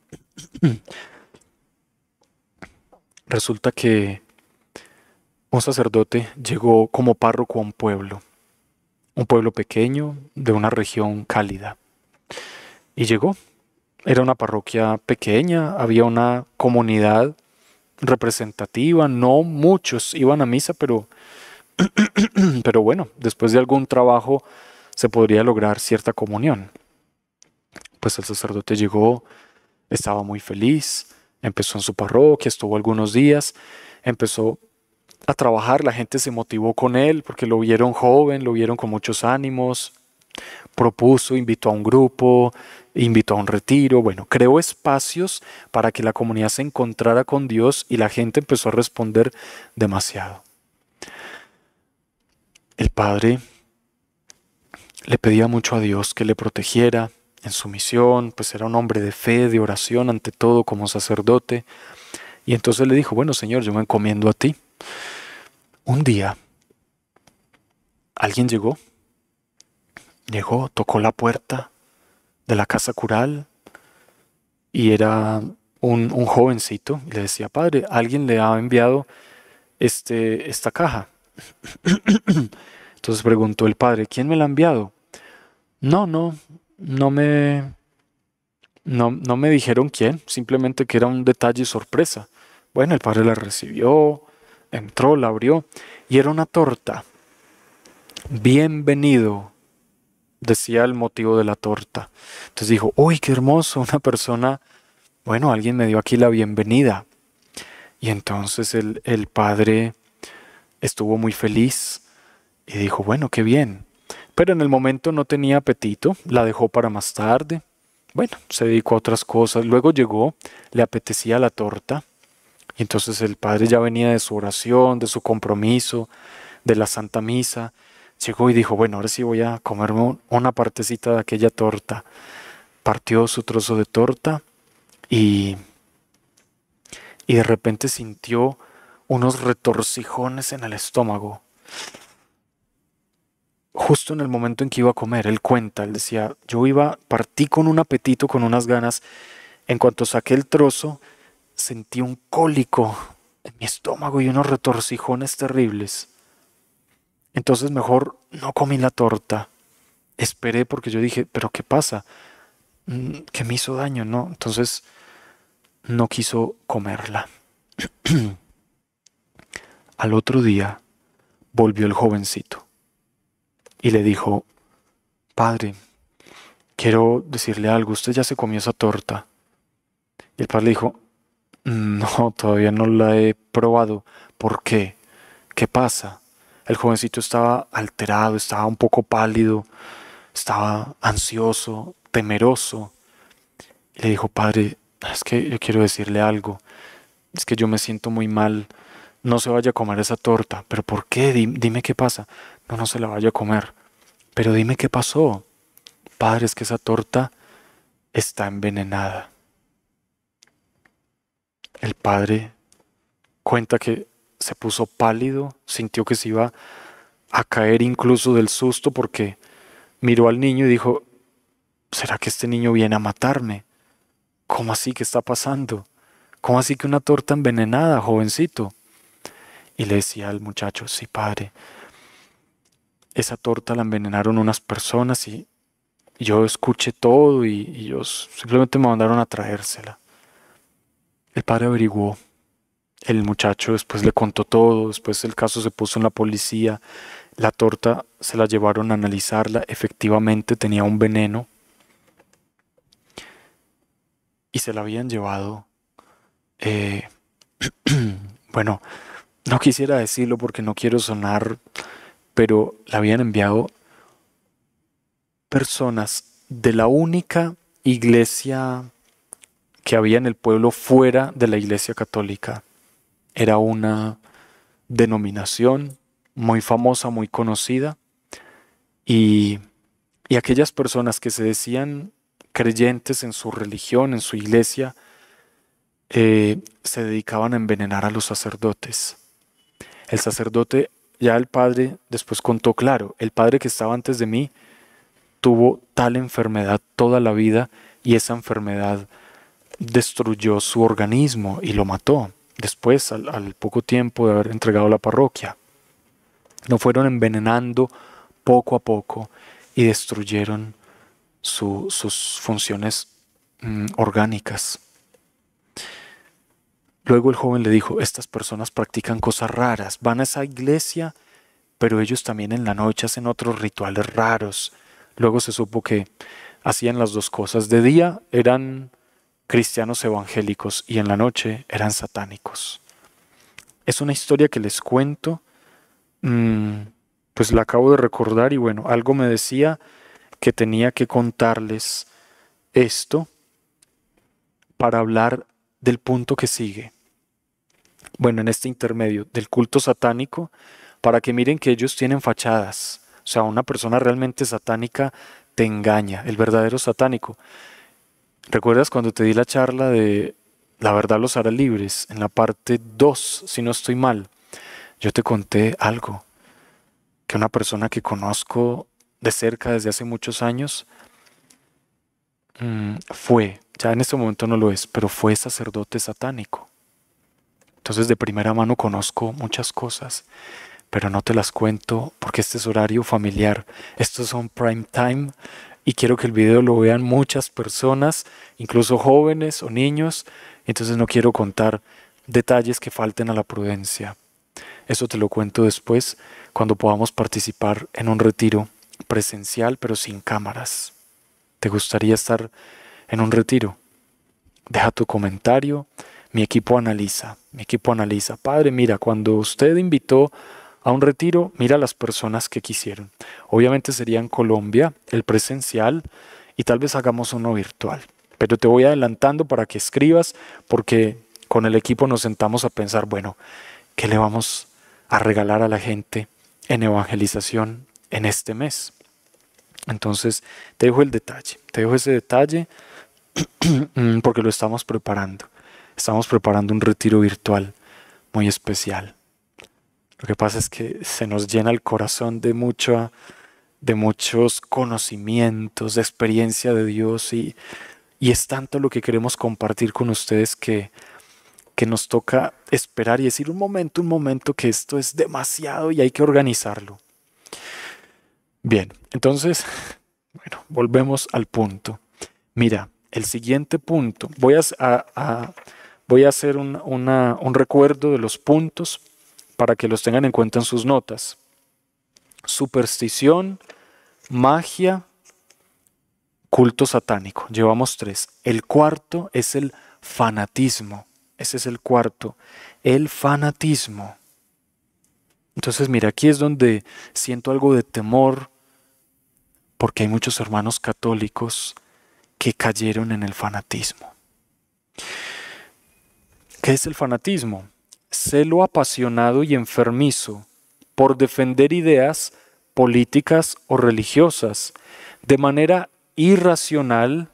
Resulta que un sacerdote llegó como párroco a un pueblo. Un pueblo pequeño de una región cálida. Y llegó. Era una parroquia pequeña, había una comunidad representativa, no muchos iban a misa, pero bueno, después de algún trabajo se podría lograr cierta comunión. Pues el sacerdote llegó, estaba muy feliz, empezó en su parroquia, estuvo algunos días, empezó a trabajar, la gente se motivó con él porque lo vieron joven, lo vieron con muchos ánimos, propuso, invitó a un grupo, invitó a un retiro, bueno, creó espacios para que la comunidad se encontrara con Dios y la gente empezó a responder demasiado. El padre le pedía mucho a Dios que le protegiera en su misión, pues era un hombre de fe, de oración ante todo como sacerdote, y entonces le dijo, bueno Señor, yo me encomiendo a ti. Un día, alguien llegó, tocó la puerta de la casa cural y era un jovencito. Y le decía, padre, alguien le ha enviado esta caja. Entonces preguntó el padre, ¿quién me la ha enviado? No me dijeron quién, simplemente que era un detalle sorpresa. Bueno, el padre la recibió. Entró, la abrió y era una torta. Bienvenido, decía el motivo de la torta. Entonces dijo, uy, qué hermoso, una persona, bueno, alguien me dio aquí la bienvenida. Y entonces el padre estuvo muy feliz y dijo, bueno, qué bien. Pero en el momento no tenía apetito, la dejó para más tarde. Bueno, se dedicó a otras cosas. Luego llegó, le apetecía la torta. Y entonces el padre ya venía de su oración, de su compromiso, de la Santa Misa. Llegó y dijo, bueno, ahora sí voy a comerme una partecita de aquella torta. Partió su trozo de torta y de repente sintió unos retorcijones en el estómago. Justo en el momento en que iba a comer, él cuenta, él decía, partí con un apetito, con unas ganas. En cuanto saqué el trozo, sentí un cólico en mi estómago y unos retorcijones terribles. Entonces mejor no comí la torta esperé porque yo dije, ¿pero qué pasa? Que me hizo daño, ¿no? Entonces no quiso comerla. Al otro día volvió el jovencito y le dijo, padre, quiero decirle algo, usted ya se comió esa torta. Y el padre le dijo, no, todavía no la he probado. ¿Por qué? ¿Qué pasa? El jovencito estaba alterado, estaba un poco pálido, estaba ansioso, temeroso. Y le dijo, padre, es que yo quiero decirle algo. Es que yo me siento muy mal. No se vaya a comer esa torta. ¿Pero por qué? Dime qué pasa. No, no se la vaya a comer. Pero dime qué pasó. Padre, es que esa torta está envenenada. El padre cuenta que se puso pálido, sintió que se iba a caer incluso del susto porque miró al niño y dijo, ¿será que este niño viene a matarme? ¿Cómo así? ¿Qué está pasando? ¿Cómo así que una torta envenenada, jovencito? Y le decía al muchacho, sí, padre, esa torta la envenenaron unas personas y yo escuché todo y ellos simplemente me mandaron a traérsela. El padre averiguó, el muchacho después le contó todo, después el caso se puso en la policía, la torta se la llevaron a analizarla, efectivamente tenía un veneno y se la habían llevado, bueno, no quisiera decirlo porque no quiero sonar, pero la habían enviado personas de la única iglesia que había en el pueblo fuera de la iglesia católica. Era una denominación muy famosa, muy conocida, y aquellas personas que se decían creyentes en su religión, en su iglesia, se dedicaban a envenenar a los sacerdotes. El sacerdote, ya el padre después contó, claro, el padre que estaba antes de mí tuvo tal enfermedad toda la vida y esa enfermedad destruyó su organismo y lo mató. Después, al poco tiempo de haber entregado la parroquia, lo fueron envenenando poco a poco y destruyeron sus funciones orgánicas. Luego el joven le dijo, estas personas practican cosas raras, van a esa iglesia, pero ellos también en la noche hacen otros rituales raros. Luego se supo que hacían las dos cosas, de día eran cristianos evangélicos y en la noche eran satánicos. Es una historia que les cuento, pues la acabo de recordar y bueno, algo me decía que tenía que contarles esto para hablar del punto que sigue. Bueno, en este intermedio del culto satánico, para que miren que ellos tienen fachadas. O sea, una persona realmente satánica te engaña, el verdadero satánico. ¿Recuerdas cuando te di la charla de La verdad los hará libres? En la parte 2, si no estoy mal, yo te conté algo. Que una persona que conozco de cerca desde hace muchos años fue, ya en este momento no lo es, pero fue sacerdote satánico. Entonces de primera mano conozco muchas cosas, pero no te las cuento porque este es horario familiar. Estos son prime time. Y quiero que el video lo vean muchas personas, incluso jóvenes o niños. Entonces no quiero contar detalles que falten a la prudencia. Eso te lo cuento después, cuando podamos participar en un retiro presencial, pero sin cámaras. ¿Te gustaría estar en un retiro? Deja tu comentario. Mi equipo analiza. Mi equipo analiza. Padre, mira, cuando usted invitó a un retiro, mira las personas que quisieron. Obviamente sería en Colombia, el presencial, y tal vez hagamos uno virtual. Pero te voy adelantando para que escribas, porque con el equipo nos sentamos a pensar, bueno, ¿qué le vamos a regalar a la gente en evangelización en este mes? Entonces, te dejo el detalle. Te dejo ese detalle porque lo estamos preparando. Estamos preparando un retiro virtual muy especial. Lo que pasa es que se nos llena el corazón de muchos conocimientos, de experiencia de Dios y es tanto lo que queremos compartir con ustedes que nos toca esperar y decir un momento que esto es demasiado y hay que organizarlo. Bien, entonces Bueno, volvemos al punto. Mira, el siguiente punto. Voy a hacer un recuerdo de los puntos para que los tengan en cuenta en sus notas. Superstición, magia, culto satánico. Llevamos 3. El cuarto es el fanatismo. Ese es el cuarto. El fanatismo. Entonces, mira, aquí es donde siento algo de temor, porque hay muchos hermanos católicos que cayeron en el fanatismo. ¿Qué es el fanatismo? Celo apasionado y enfermizo por defender ideas políticas o religiosas, de manera irracional,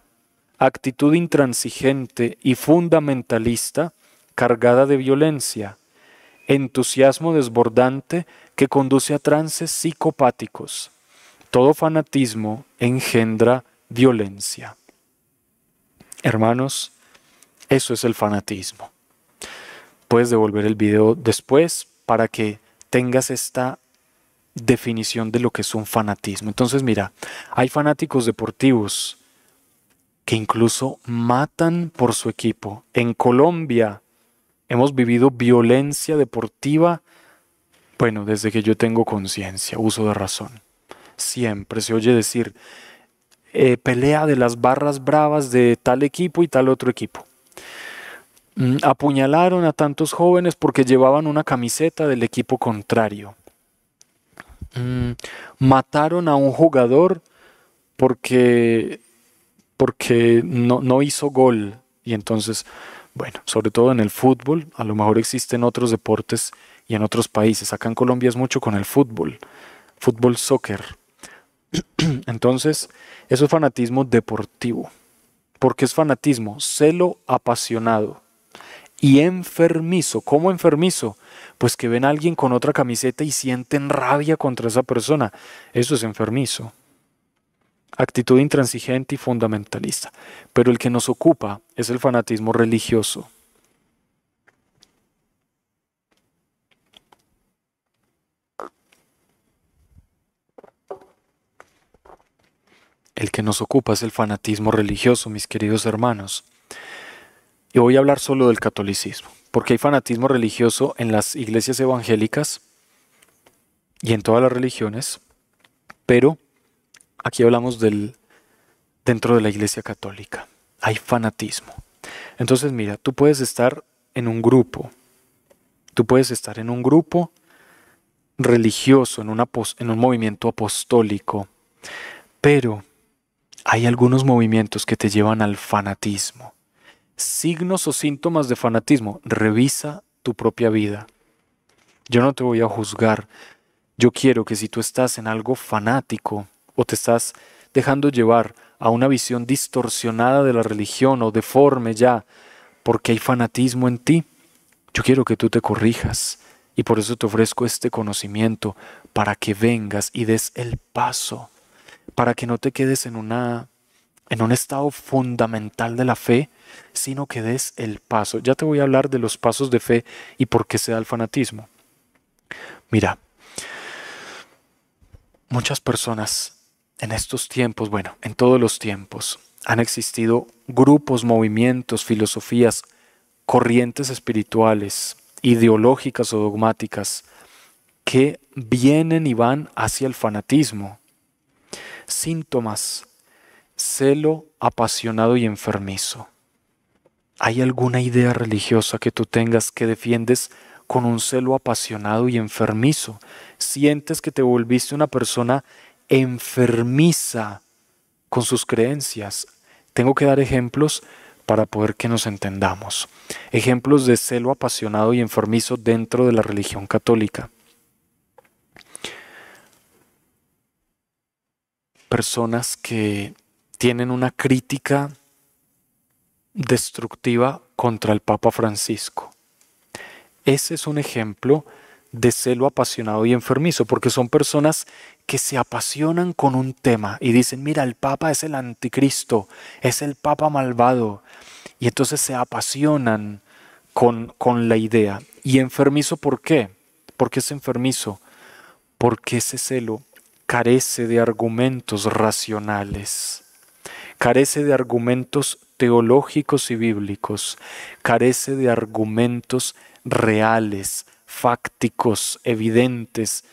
actitud intransigente y fundamentalista, cargada de violencia, entusiasmo desbordante que conduce a trances psicopáticos. Todo fanatismo engendra violencia. Hermanos, eso es el fanatismo. Puedes devolver el video después para que tengas esta definición de lo que es un fanatismo. Entonces, mira, hay fanáticos deportivos que incluso matan por su equipo. En Colombia hemos vivido violencia deportiva, bueno, desde que yo tengo conciencia, uso de razón. Siempre se oye decir, pelea de las barras bravas de tal equipo y tal otro equipo. Apuñalaron a tantos jóvenes porque llevaban una camiseta del equipo contrario. Mataron a un jugador porque no hizo gol. Y entonces, bueno, sobre todo en el fútbol, a lo mejor existen otros deportes y en otros países. Acá en Colombia es mucho con el fútbol, soccer. Entonces, eso es fanatismo deportivo. Porque es fanatismo, celo apasionado y enfermizo. ¿Cómo enfermizo? Pues que ven a alguien con otra camiseta y sienten rabia contra esa persona. Eso es enfermizo. Actitud intransigente y fundamentalista. Pero el que nos ocupa es el fanatismo religioso. El que nos ocupa es el fanatismo religioso, mis queridos hermanos. Y voy a hablar solo del catolicismo, porque hay fanatismo religioso en las iglesias evangélicas y en todas las religiones, pero aquí hablamos dentro de la iglesia católica. Hay fanatismo. Entonces mira, tú puedes estar en un grupo, religioso, en un movimiento apostólico, pero hay algunos movimientos que te llevan al fanatismo. Signos o síntomas de fanatismo. Revisa tu propia vida. Yo no te voy a juzgar. Yo quiero que si tú estás en algo fanático o te estás dejando llevar a una visión distorsionada de la religión o deforme ya porque hay fanatismo en ti, yo quiero que tú te corrijas. Y por eso te ofrezco este conocimiento para que vengas y des el paso, para que no te quedes en un estado fundamental de la fe, sino que des el paso. Ya te voy a hablar de los pasos de fe y por qué se da el fanatismo. Mira, muchas personas en estos tiempos, bueno, en todos los tiempos, han existido grupos, movimientos, filosofías, corrientes espirituales, ideológicas o dogmáticas, que vienen y van hacia el fanatismo. Síntomas: celo apasionado y enfermizo. ¿Hay alguna idea religiosa que tú tengas que defiendes con un celo apasionado y enfermizo? Sientes que te volviste una persona enfermiza con sus creencias. Tengo que dar ejemplos para poder que nos entendamos. Ejemplos de celo apasionado y enfermizo dentro de la religión católica. Personas que tienen una crítica destructiva contra el Papa Francisco. Ese es un ejemplo de celo apasionado y enfermizo, porque son personas que se apasionan con un tema y dicen, mira, el Papa es el anticristo, es el Papa malvado, y entonces se apasionan con la idea. ¿Y enfermizo por qué? ¿Por qué es enfermizo? Porque ese celo carece de argumentos racionales, carece de argumentos teológicos y bíblicos, carece de argumentos reales, fácticos, evidentes,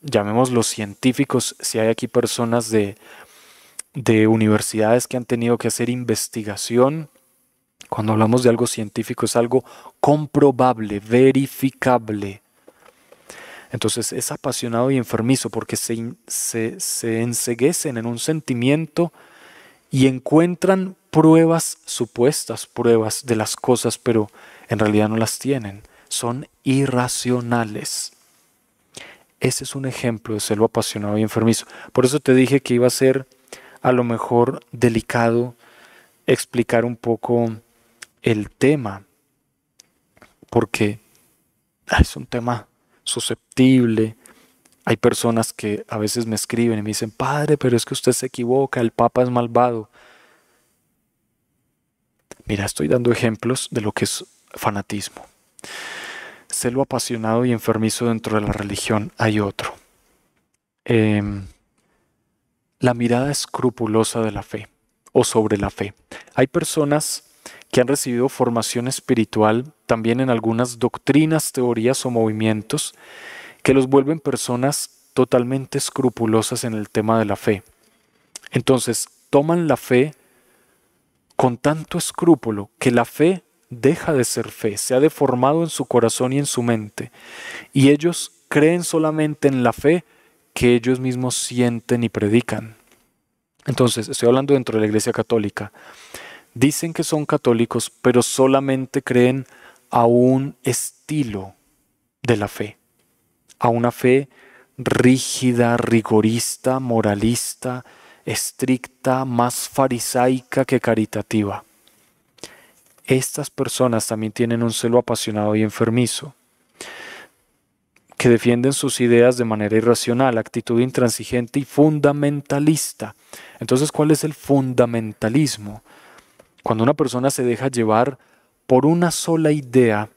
llamémoslos científicos, si hay aquí personas de universidades que han tenido que hacer investigación. Cuando hablamos de algo científico es algo comprobable, verificable. Entonces es apasionado y enfermizo porque se enceguecen en un sentimiento y encuentran pruebas, supuestas pruebas de las cosas, pero en realidad no las tienen. Son irracionales. Ese es un ejemplo de serlo apasionado y enfermizo. Por eso te dije que iba a ser a lo mejor delicado explicar un poco el tema, porque es un tema susceptible. Hay personas que a veces me escriben y me dicen: padre, pero es que usted se equivoca, el Papa es malvado. Mira, estoy dando ejemplos de lo que es fanatismo. Celo apasionado y enfermizo dentro de la religión hay otro. La mirada escrupulosa de la fe o sobre la fe. Hay personas que han recibido formación espiritual también en algunas doctrinas, teorías o movimientos que los vuelven personas totalmente escrupulosas en el tema de la fe. Entonces toman la fe con tanto escrúpulo que la fe deja de ser fe, se ha deformado en su corazón y en su mente, y ellos creen solamente en la fe que ellos mismos sienten y predican. Entonces, estoy hablando dentro de la Iglesia Católica. Dicen que son católicos, pero solamente creen a un estilo de la fe, a una fe rígida, rigorista, moralista, estricta, más farisaica que caritativa. Estas personas también tienen un celo apasionado y enfermizo, que defienden sus ideas de manera irracional, actitud intransigente y fundamentalista. Entonces, ¿cuál es el fundamentalismo? Cuando una persona se deja llevar por una sola idea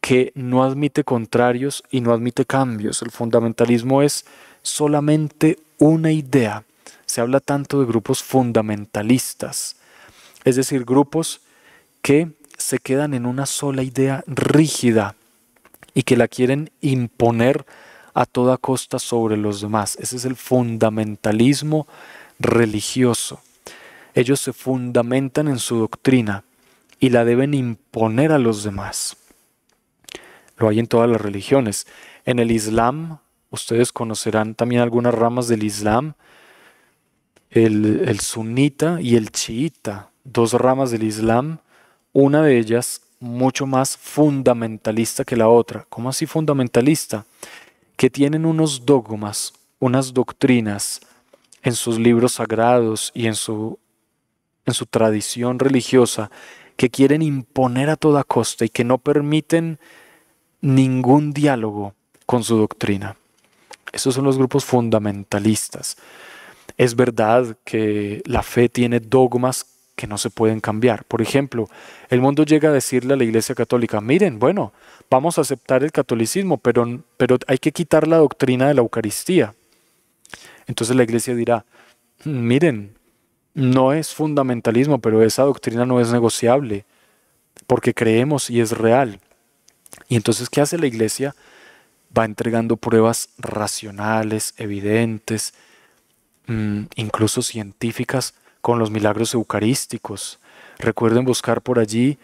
que no admite contrarios y no admite cambios. El fundamentalismo es solamente una idea. Se habla tanto de grupos fundamentalistas, es decir, grupos que se quedan en una sola idea rígida y que la quieren imponer a toda costa sobre los demás. Ese es el fundamentalismo religioso. Ellos se fundamentan en su doctrina y la deben imponer a los demás. Lo hay en todas las religiones. En el Islam, ustedes conocerán también algunas ramas del Islam, el sunita y el chiita, dos ramas del Islam. Una de ellas mucho más fundamentalista que la otra. ¿Cómo así fundamentalista? Que tienen unos dogmas, unas doctrinas en sus libros sagrados y en su tradición religiosa que quieren imponer a toda costa y que no permiten ningún diálogo con su doctrina. Esos son los grupos fundamentalistas. Es verdad que la fe tiene dogmas que no se pueden cambiar. Por ejemplo, el mundo llega a decirle a la Iglesia Católica: miren, bueno, vamos a aceptar el catolicismo, pero hay que quitar la doctrina de la Eucaristía. Entonces la Iglesia dirá: miren, no es fundamentalismo, pero esa doctrina no es negociable, porque creemos y es real. Y entonces, ¿qué hace la Iglesia? Va entregando pruebas racionales, evidentes, incluso científicas, con los milagros eucarísticos. Recuerden buscar por allí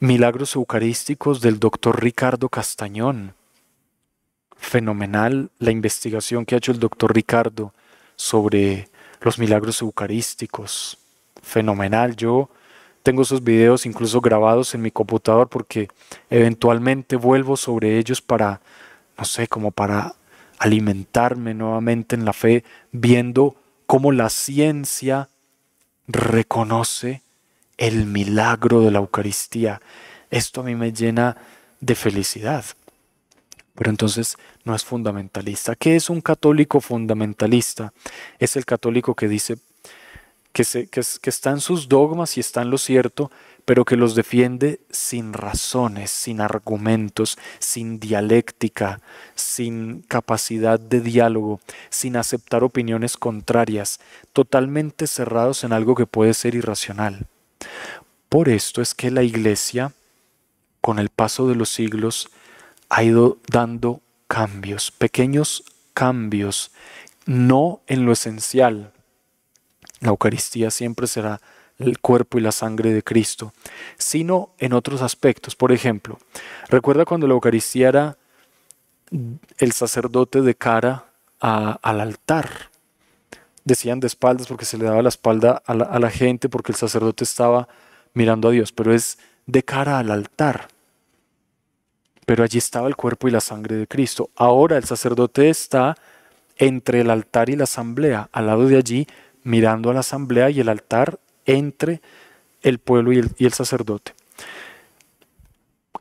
milagros eucarísticos del doctor Ricardo Castañón. Fenomenal la investigación que ha hecho el doctor Ricardo sobre los milagros eucarísticos. Fenomenal. Yo tengo esos videos incluso grabados en mi computador porque eventualmente vuelvo sobre ellos para, no sé, como para alimentarme nuevamente en la fe, viendo cómo la ciencia reconoce el milagro de la Eucaristía. Esto a mí me llena de felicidad. Pero entonces no es fundamentalista. ¿Qué es un católico fundamentalista? Es el católico que dice que está en sus dogmas y está en lo cierto, pero que los defiende sin razones, sin argumentos, sin dialéctica, sin capacidad de diálogo, sin aceptar opiniones contrarias, totalmente cerrados en algo que puede ser irracional. Por esto es que la Iglesia, con el paso de los siglos, ha ido dando cambios, pequeños cambios, no en lo esencial. La Eucaristía siempre será el cuerpo y la sangre de Cristo, sino en otros aspectos. Por ejemplo, recuerda cuando la Eucaristía era el sacerdote de cara al altar. Decían de espaldas porque se le daba la espalda a la gente, porque el sacerdote estaba mirando a Dios, pero es de cara al altar. Pero allí estaba el cuerpo y la sangre de Cristo. Ahora el sacerdote está entre el altar y la asamblea, al lado de allí, mirando a la asamblea y el altar, entre el pueblo y el sacerdote.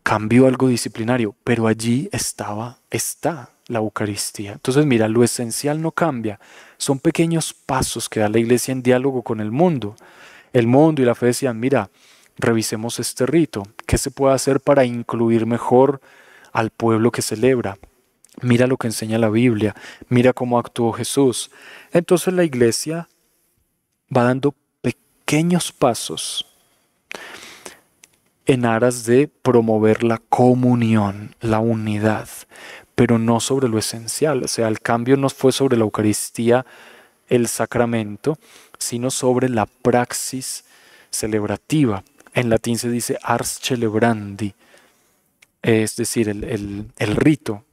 Cambió algo disciplinario, pero allí está la Eucaristía. Entonces mira, lo esencial no cambia, son pequeños pasos que da la Iglesia en diálogo con el mundo. El mundo y la fe decían, mira, revisemos este rito, ¿qué se puede hacer para incluir mejor al pueblo que celebra? Mira lo que enseña la Biblia, mira cómo actuó Jesús. Entonces la Iglesia va dando pequeños pasos en aras de promover la comunión, la unidad, pero no sobre lo esencial. O sea, el cambio no fue sobre la Eucaristía, el sacramento, sino sobre la praxis celebrativa. En latín se dice ars celebrandi, es decir, el rito,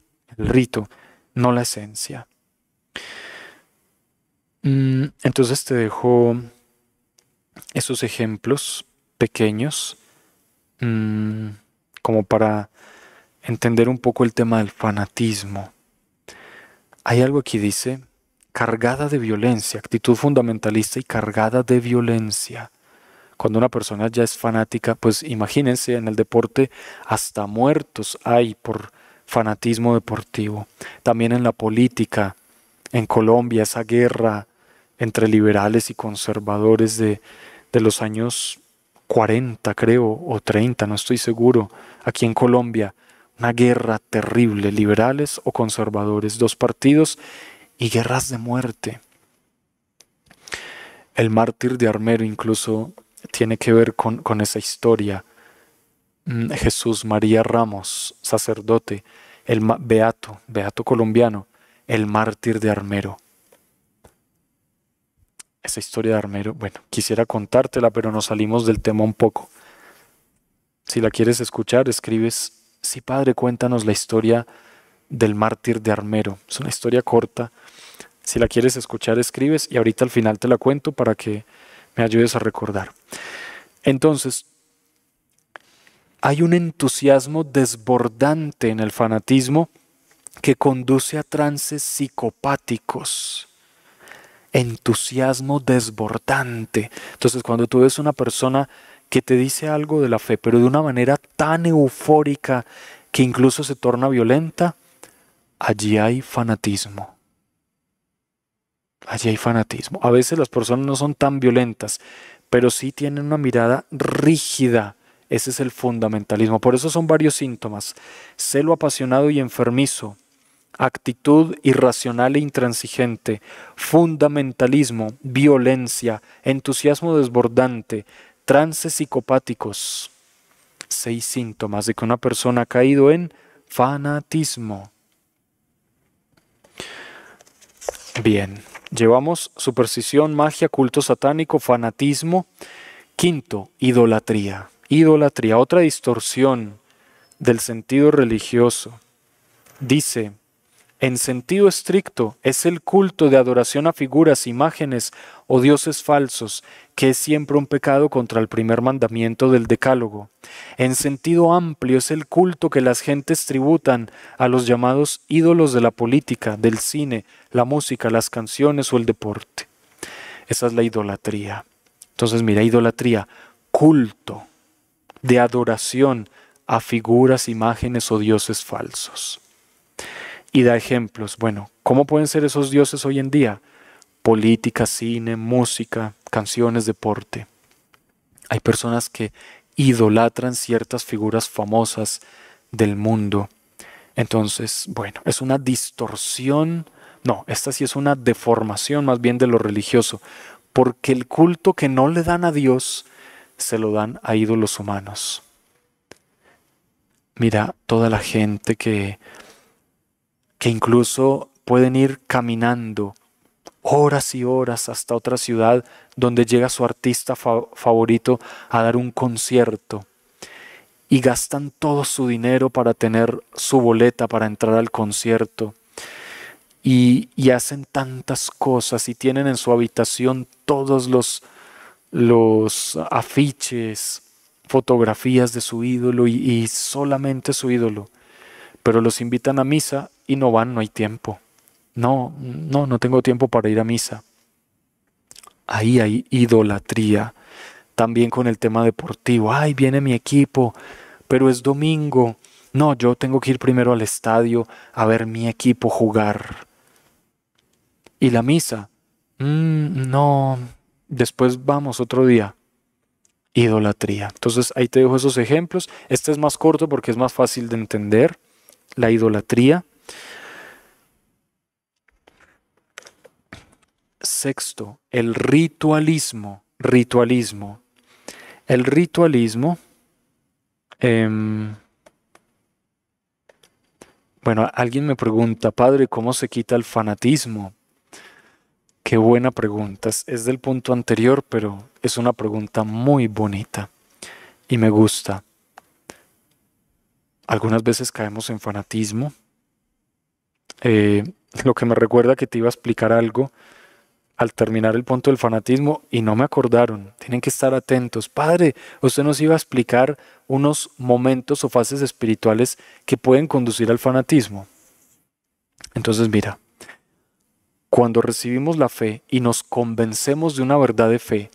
no la esencia. Entonces te dejo esos ejemplos pequeños como para entender un poco el tema del fanatismo. Hay algo aquí, dice, cargada de violencia, actitud fundamentalista y cargada de violencia. Cuando una persona ya es fanática, pues imagínense, en el deporte hasta muertos hay por fanatismo deportivo. También en la política, en Colombia, esa guerra entre liberales y conservadores de los años 40, creo, o 30, no estoy seguro, aquí en Colombia, una guerra terrible, liberales o conservadores, dos partidos y guerras de muerte. El mártir de Armero incluso tiene que ver con esa historia. Jesús María Ramos, sacerdote, el beato colombiano, el mártir de Armero. Esa historia de Armero, bueno, quisiera contártela, pero nos salimos del tema un poco. Si la quieres escuchar, escribes, sí padre, cuéntanos la historia del mártir de Armero. Es una historia corta. Si la quieres escuchar, escribes y ahorita al final te la cuento para que me ayudes a recordar. Entonces, hay un entusiasmo desbordante en el fanatismo que conduce a trances psicopáticos. Entusiasmo desbordante. Entonces, cuando tú ves una persona que te dice algo de la fe, pero de una manera tan eufórica que incluso se torna violenta, allí hay fanatismo. Allí hay fanatismo. A veces las personas no son tan violentas, pero sí tienen una mirada rígida. Ese es el fundamentalismo. Por eso son varios síntomas. Celo apasionado y enfermizo. Actitud irracional e intransigente, fundamentalismo, violencia, entusiasmo desbordante, trances psicopáticos. 6 síntomas de que una persona ha caído en fanatismo. Bien, llevamos superstición, magia, culto satánico, fanatismo. 5, idolatría. Idolatría, otra distorsión del sentido religioso. Dice, en sentido estricto, es el culto de adoración a figuras, imágenes o dioses falsos, que es siempre un pecado contra el primer mandamiento del Decálogo. En sentido amplio, es el culto que las gentes tributan a los llamados ídolos de la política, del cine, la música, las canciones o el deporte. Esa es la idolatría. Entonces, mira, idolatría, culto de adoración a figuras, imágenes o dioses falsos. Y da ejemplos. Bueno, ¿cómo pueden ser esos dioses hoy en día? Política, cine, música, canciones, deporte. Hay personas que idolatran ciertas figuras famosas del mundo. Entonces, bueno, es una distorsión, no, esta sí es una deformación más bien de lo religioso, porque el culto que no le dan a Dios se lo dan a ídolos humanos. Mira, toda la gente que incluso pueden ir caminando horas y horas hasta otra ciudad donde llega su artista favorito a dar un concierto y gastan todo su dinero para tener su boleta para entrar al concierto y hacen tantas cosas y tienen en su habitación todos los afiches, fotografías de su ídolo y solamente su ídolo, pero los invitan a misa y no van, no hay tiempo. No tengo tiempo para ir a misa. Ahí hay idolatría. También con el tema deportivo. Ay, viene mi equipo, pero es domingo. No, yo tengo que ir primero al estadio a ver mi equipo jugar. ¿Y la misa? No, después vamos otro día. Idolatría. Entonces ahí te dejo esos ejemplos. Este es más corto porque es más fácil de entender. La idolatría. Sexto, el ritualismo. El ritualismo, bueno, alguien me pregunta, padre, ¿cómo se quita el fanatismo? Qué buena pregunta. Es del punto anterior, pero es una pregunta muy bonita y me gusta. Algunas veces caemos en fanatismo. Lo que me recuerda que te iba a explicar algo al terminar el punto del fanatismo y no me acordaron. Tienen que estar atentos. Padre, usted nos iba a explicar unos momentos o fases espirituales que pueden conducir al fanatismo. Entonces mira, cuando recibimos la fe y nos convencemos de una verdad de fe,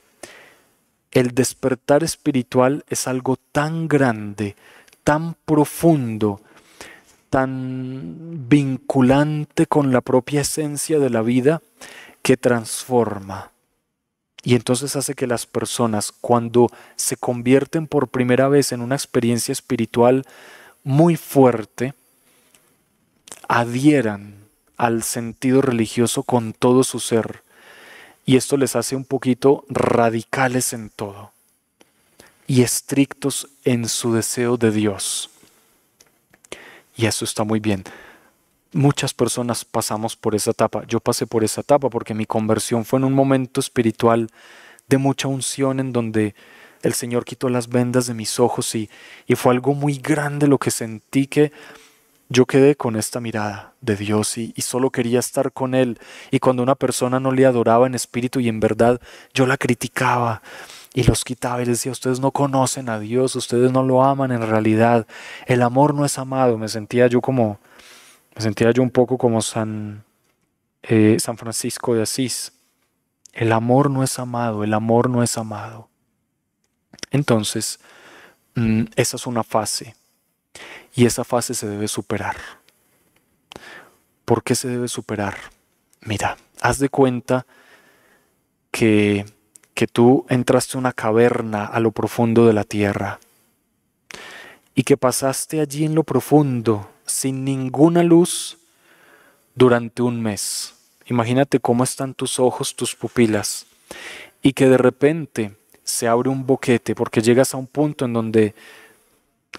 el despertar espiritual es algo tan grande, tan profundo, tan vinculante con la propia esencia de la vida, que transforma. Y entonces hace que las personas, cuando se convierten por primera vez en una experiencia espiritual muy fuerte, adhieran al sentido religioso con todo su ser. Y esto les hace un poquito radicales en todo y estrictos en su deseo de Dios. Y eso está muy bien. Muchas personas pasamos por esa etapa. Yo pasé por esa etapa porque mi conversión fue en un momento espiritual de mucha unción en donde el Señor quitó las vendas de mis ojos y fue algo muy grande lo que sentí, que yo quedé con esta mirada de Dios y solo quería estar con Él. Y cuando una persona no le adoraba en espíritu y en verdad, yo la criticaba y los quitaba y les decía, ustedes no conocen a Dios, ustedes no lo aman en realidad, el amor no es amado. Me sentía yo un poco como San Francisco de Asís. El amor no es amado, el amor no es amado. Entonces, esa es una fase. Y esa fase se debe superar. ¿Por qué se debe superar? Mira, haz de cuenta que tú entraste a una caverna a lo profundo de la tierra. Y que pasaste allí en lo profundo, sin ninguna luz, durante un mes. Imagínate cómo están tus ojos, tus pupilas, y que de repente se abre un boquete porque llegas a un punto en donde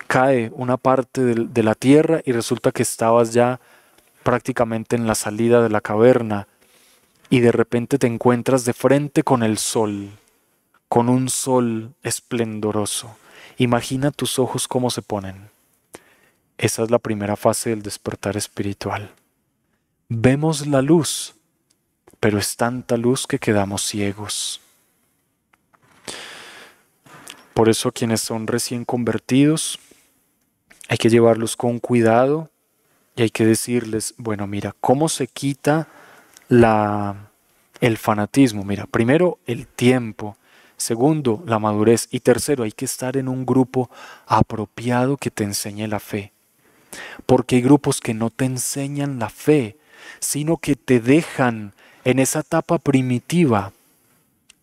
cae una parte de la tierra y resulta que estabas ya prácticamente en la salida de la caverna y de repente te encuentras de frente con el sol, con un sol esplendoroso. Imagina tus ojos cómo se ponen. Esa es la primera fase del despertar espiritual. Vemos la luz, pero es tanta luz que quedamos ciegos. Por eso quienes son recién convertidos, hay que llevarlos con cuidado y hay que decirles, bueno, mira, ¿cómo se quita el fanatismo? Mira, primero el tiempo. Segundo, la madurez. Y tercero, hay que estar en un grupo apropiado que te enseñe la fe. Porque hay grupos que no te enseñan la fe, sino que te dejan en esa etapa primitiva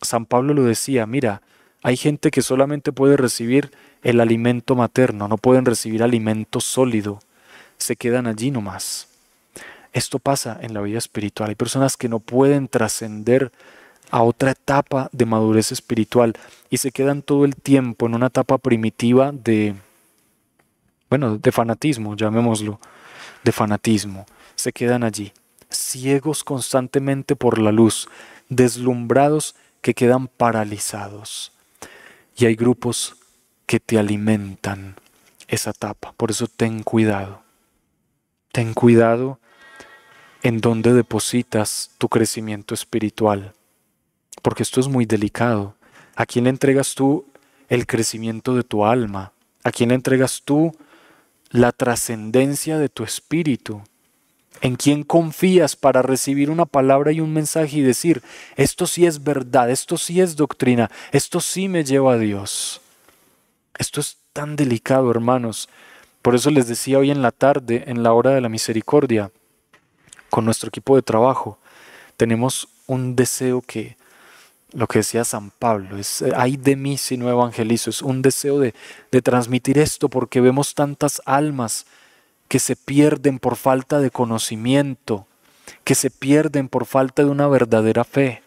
San Pablo lo decía, mira, hay gente que solamente puede recibir el alimento materno, no pueden recibir alimento sólido, se quedan allí nomás. Esto pasa en la vida espiritual, hay personas que no pueden trascender a otra etapa de madurez espiritual y se quedan todo el tiempo en una etapa primitiva de, bueno, de fanatismo, llamémoslo, de fanatismo. Se quedan allí, ciegos constantemente por la luz, deslumbrados que quedan paralizados. Y hay grupos que te alimentan esa etapa, por eso ten cuidado. Ten cuidado en dónde depositas tu crecimiento espiritual. Porque esto es muy delicado. ¿A quién le entregas tú el crecimiento de tu alma? ¿A quién le entregas tú la trascendencia de tu espíritu? ¿En quién confías para recibir una palabra y un mensaje y decir, esto sí es verdad, esto sí es doctrina, esto sí me lleva a Dios? Esto es tan delicado, hermanos. Por eso les decía hoy en la tarde, en la hora de la misericordia, con nuestro equipo de trabajo, tenemos un deseo que... Lo que decía San Pablo, es ay de mí si no evangelizo, es un deseo de transmitir esto porque vemos tantas almas que se pierden por falta de conocimiento, que se pierden por falta de una verdadera fe.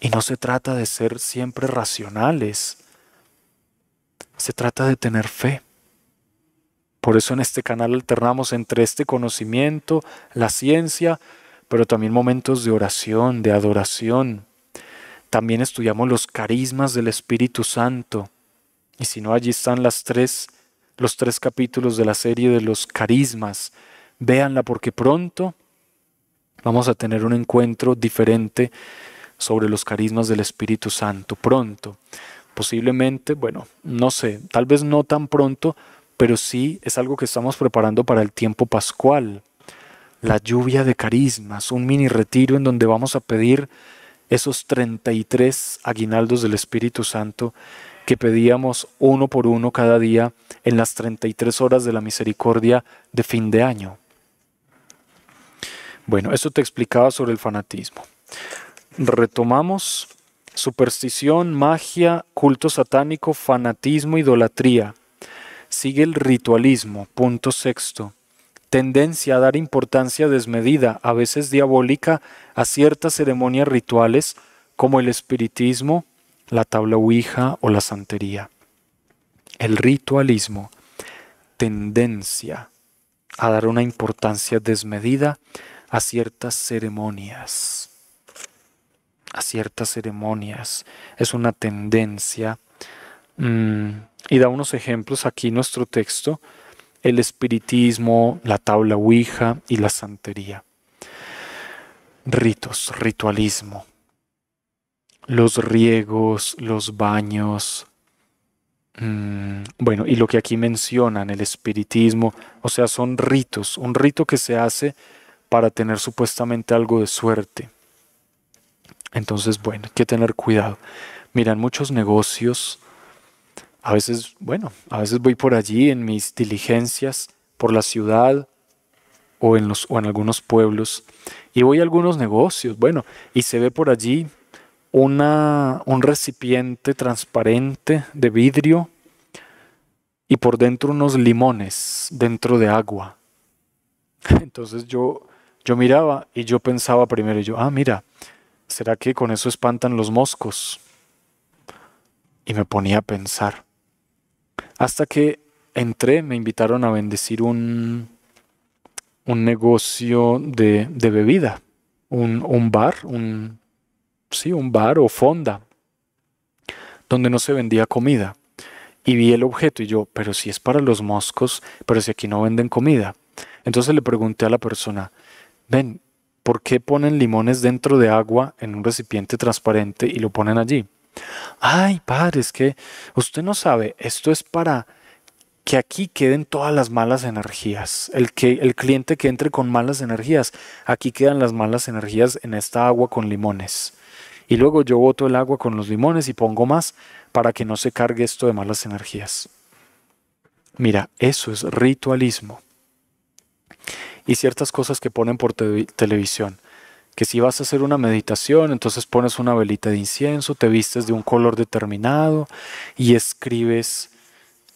Y no se trata de ser siempre racionales, se trata de tener fe. Por eso en este canal alternamos entre este conocimiento, la ciencia, pero también momentos de oración, de adoración. También estudiamos los carismas del Espíritu Santo. Y si no, allí están los tres capítulos de la serie de los carismas. Véanla porque pronto vamos a tener un encuentro diferente sobre los carismas del Espíritu Santo. Pronto. Posiblemente, bueno, no sé, tal vez no tan pronto, pero sí es algo que estamos preparando para el tiempo pascual. La lluvia de carismas, un mini retiro en donde vamos a pedir esos 33 aguinaldos del Espíritu Santo que pedíamos uno por uno cada día en las 33 horas de la misericordia de fin de año. Bueno, eso te explicaba sobre el fanatismo. Retomamos: superstición, magia, culto satánico, fanatismo, idolatría. Sigue el ritualismo, punto sexto. Tendencia a dar importancia desmedida, a veces diabólica, a ciertas ceremonias rituales como el espiritismo, la tabla ouija o la santería. El ritualismo, tendencia a dar una importancia desmedida a ciertas ceremonias. A ciertas ceremonias. Es una tendencia. Y da unos ejemplos aquí nuestro texto. El espiritismo, la tabla ouija y la santería. Ritos, ritualismo. Los riegos, los baños. Bueno, y lo que aquí mencionan, el espiritismo. O sea, son ritos. Un rito que se hace para tener supuestamente algo de suerte. Entonces, bueno, hay que tener cuidado. Miran, muchos negocios... A veces, bueno, a veces voy por allí en mis diligencias, por la ciudad o en algunos pueblos y voy a algunos negocios, bueno, y se ve por allí un recipiente transparente de vidrio y por dentro unos limones dentro de agua. Entonces yo miraba y yo pensaba primero, mira, ¿será que con eso espantan los moscos? Y me ponía a pensar. Hasta que entré, me invitaron a bendecir un negocio de bebida, un bar o fonda, donde no se vendía comida. Y vi el objeto y yo, pero si es para los moscos, pero si aquí no venden comida. Entonces le pregunté a la persona, ven, ¿por qué ponen limones dentro de agua en un recipiente transparente y lo ponen allí? Ay, padre, es que usted no sabe, esto es para que aquí queden todas las malas energías. El cliente que entre con malas energías, aquí quedan las malas energías en esta agua con limones. Y luego yo boto el agua con los limones y pongo más para que no se cargue esto de malas energías. Mira, eso es ritualismo. Y ciertas cosas que ponen por televisión. que si vas a hacer una meditación, entonces pones una velita de incienso, te vistes de un color determinado y escribes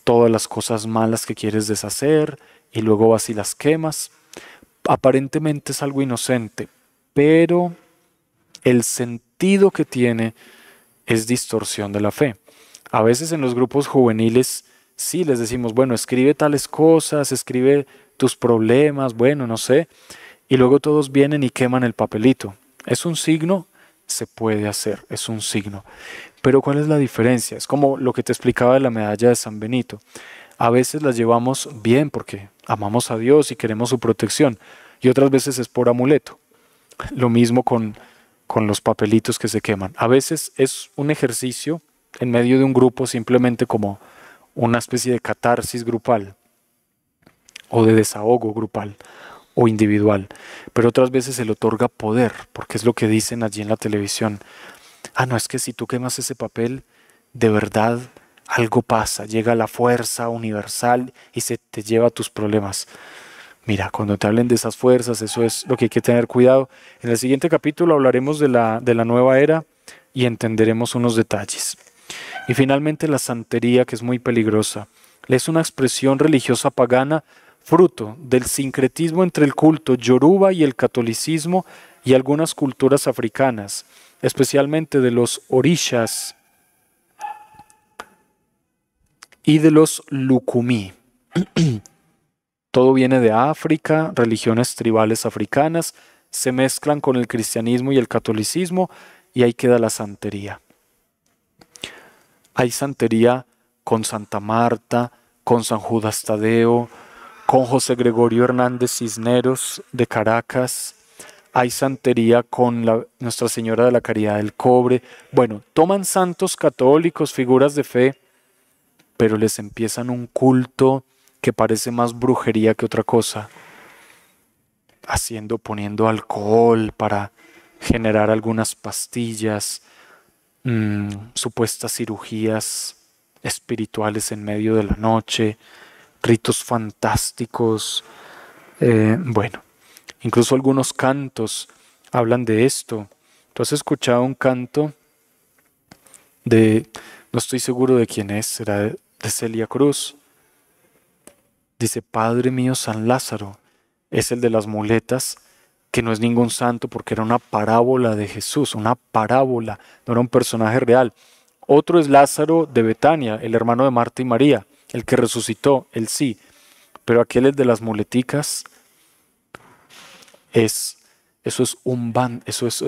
todas las cosas malas que quieres deshacer y luego vas y las quemas. Aparentemente es algo inocente, pero el sentido que tiene es distorsión de la fe. A veces en los grupos juveniles sí les decimos, bueno, escribe tales cosas, escribe tus problemas, bueno, no sé. Y luego todos vienen y queman el papelito. ¿Es un signo? Se puede hacer, es un signo. Pero ¿cuál es la diferencia? Es como lo que te explicaba de la medalla de San Benito. A veces las llevamos bien porque amamos a Dios y queremos su protección. Y otras veces es por amuleto. Lo mismo con los papelitos que se queman. A veces es un ejercicio en medio de un grupo, simplemente como una especie de catarsis grupal o de desahogo grupal o individual, pero otras veces se le otorga poder, porque es lo que dicen allí en la televisión. Ah, no, es que si tú quemas ese papel, de verdad algo pasa, llega la fuerza universal y se te lleva tus problemas. Mira, cuando te hablen de esas fuerzas, eso es lo que hay que tener cuidado. En el siguiente capítulo hablaremos de la nueva era y entenderemos unos detalles. Y finalmente la santería, que es muy peligrosa, es una expresión religiosa pagana, fruto del sincretismo entre el culto yoruba y el catolicismo y algunas culturas africanas, especialmente de los orishas y de los lucumí. Todo viene de África, religiones tribales africanas, se mezclan con el cristianismo y el catolicismo y ahí queda la santería. Hay santería con Santa Marta, con San Judas Tadeo, con José Gregorio Hernández Cisneros de Caracas. Hay santería con Nuestra Señora de la Caridad del Cobre. Bueno, toman santos católicos, figuras de fe, pero les empiezan un culto que parece más brujería que otra cosa. Poniendo alcohol para generar algunas pastillas, supuestas cirugías espirituales en medio de la noche, ritos fantásticos, bueno, incluso algunos cantos hablan de esto. ¿Tú has escuchado un canto de, no estoy seguro de quién es, será de Celia Cruz? Dice, Padre mío San Lázaro, es el de las muletas, que no es ningún santo porque era una parábola de Jesús, una parábola, no era un personaje real. Otro es Lázaro de Betania, el hermano de Marta y María, el que resucitó, él sí, pero aquel es de las muleticas, eso es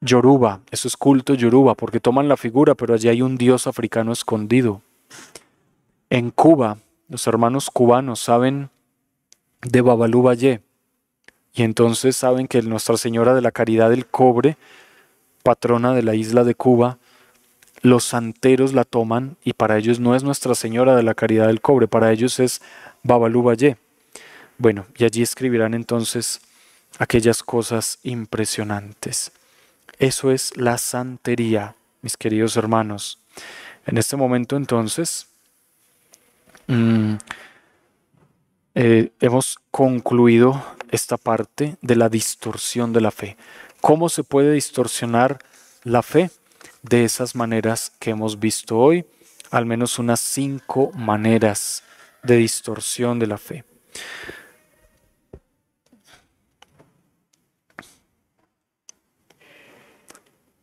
yoruba, eso es culto yoruba, porque toman la figura, pero allí hay un dios africano escondido. En Cuba, los hermanos cubanos saben de Babalú Ayé, y entonces saben que Nuestra Señora de la Caridad del Cobre, patrona de la isla de Cuba, los santeros la toman y para ellos no es Nuestra Señora de la Caridad del Cobre, para ellos es Babalú Ayé. Bueno, y allí escribirán entonces aquellas cosas impresionantes. Eso es la santería, mis queridos hermanos. En este momento entonces hemos concluido esta parte de la distorsión de la fe. ¿Cómo se puede distorsionar la fe? De esas maneras que hemos visto hoy, al menos unas 5 maneras de distorsión de la fe.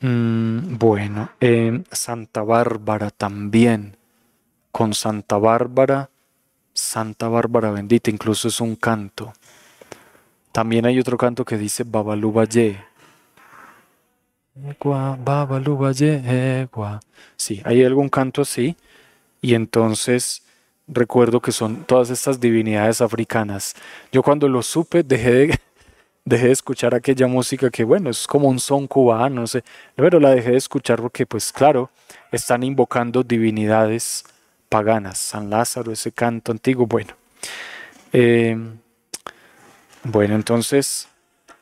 Bueno, Santa Bárbara también. Con Santa Bárbara bendita, incluso es un canto. También hay otro canto que dice Babalú Ayé. Sí, hay algún canto así, y entonces recuerdo que son todas estas divinidades africanas. Yo cuando lo supe dejé de escuchar aquella música que, bueno, es como un son cubano, no sé, pero la dejé de escuchar porque, pues claro, están invocando divinidades paganas. San Lázaro, ese canto antiguo, bueno. Bueno, entonces...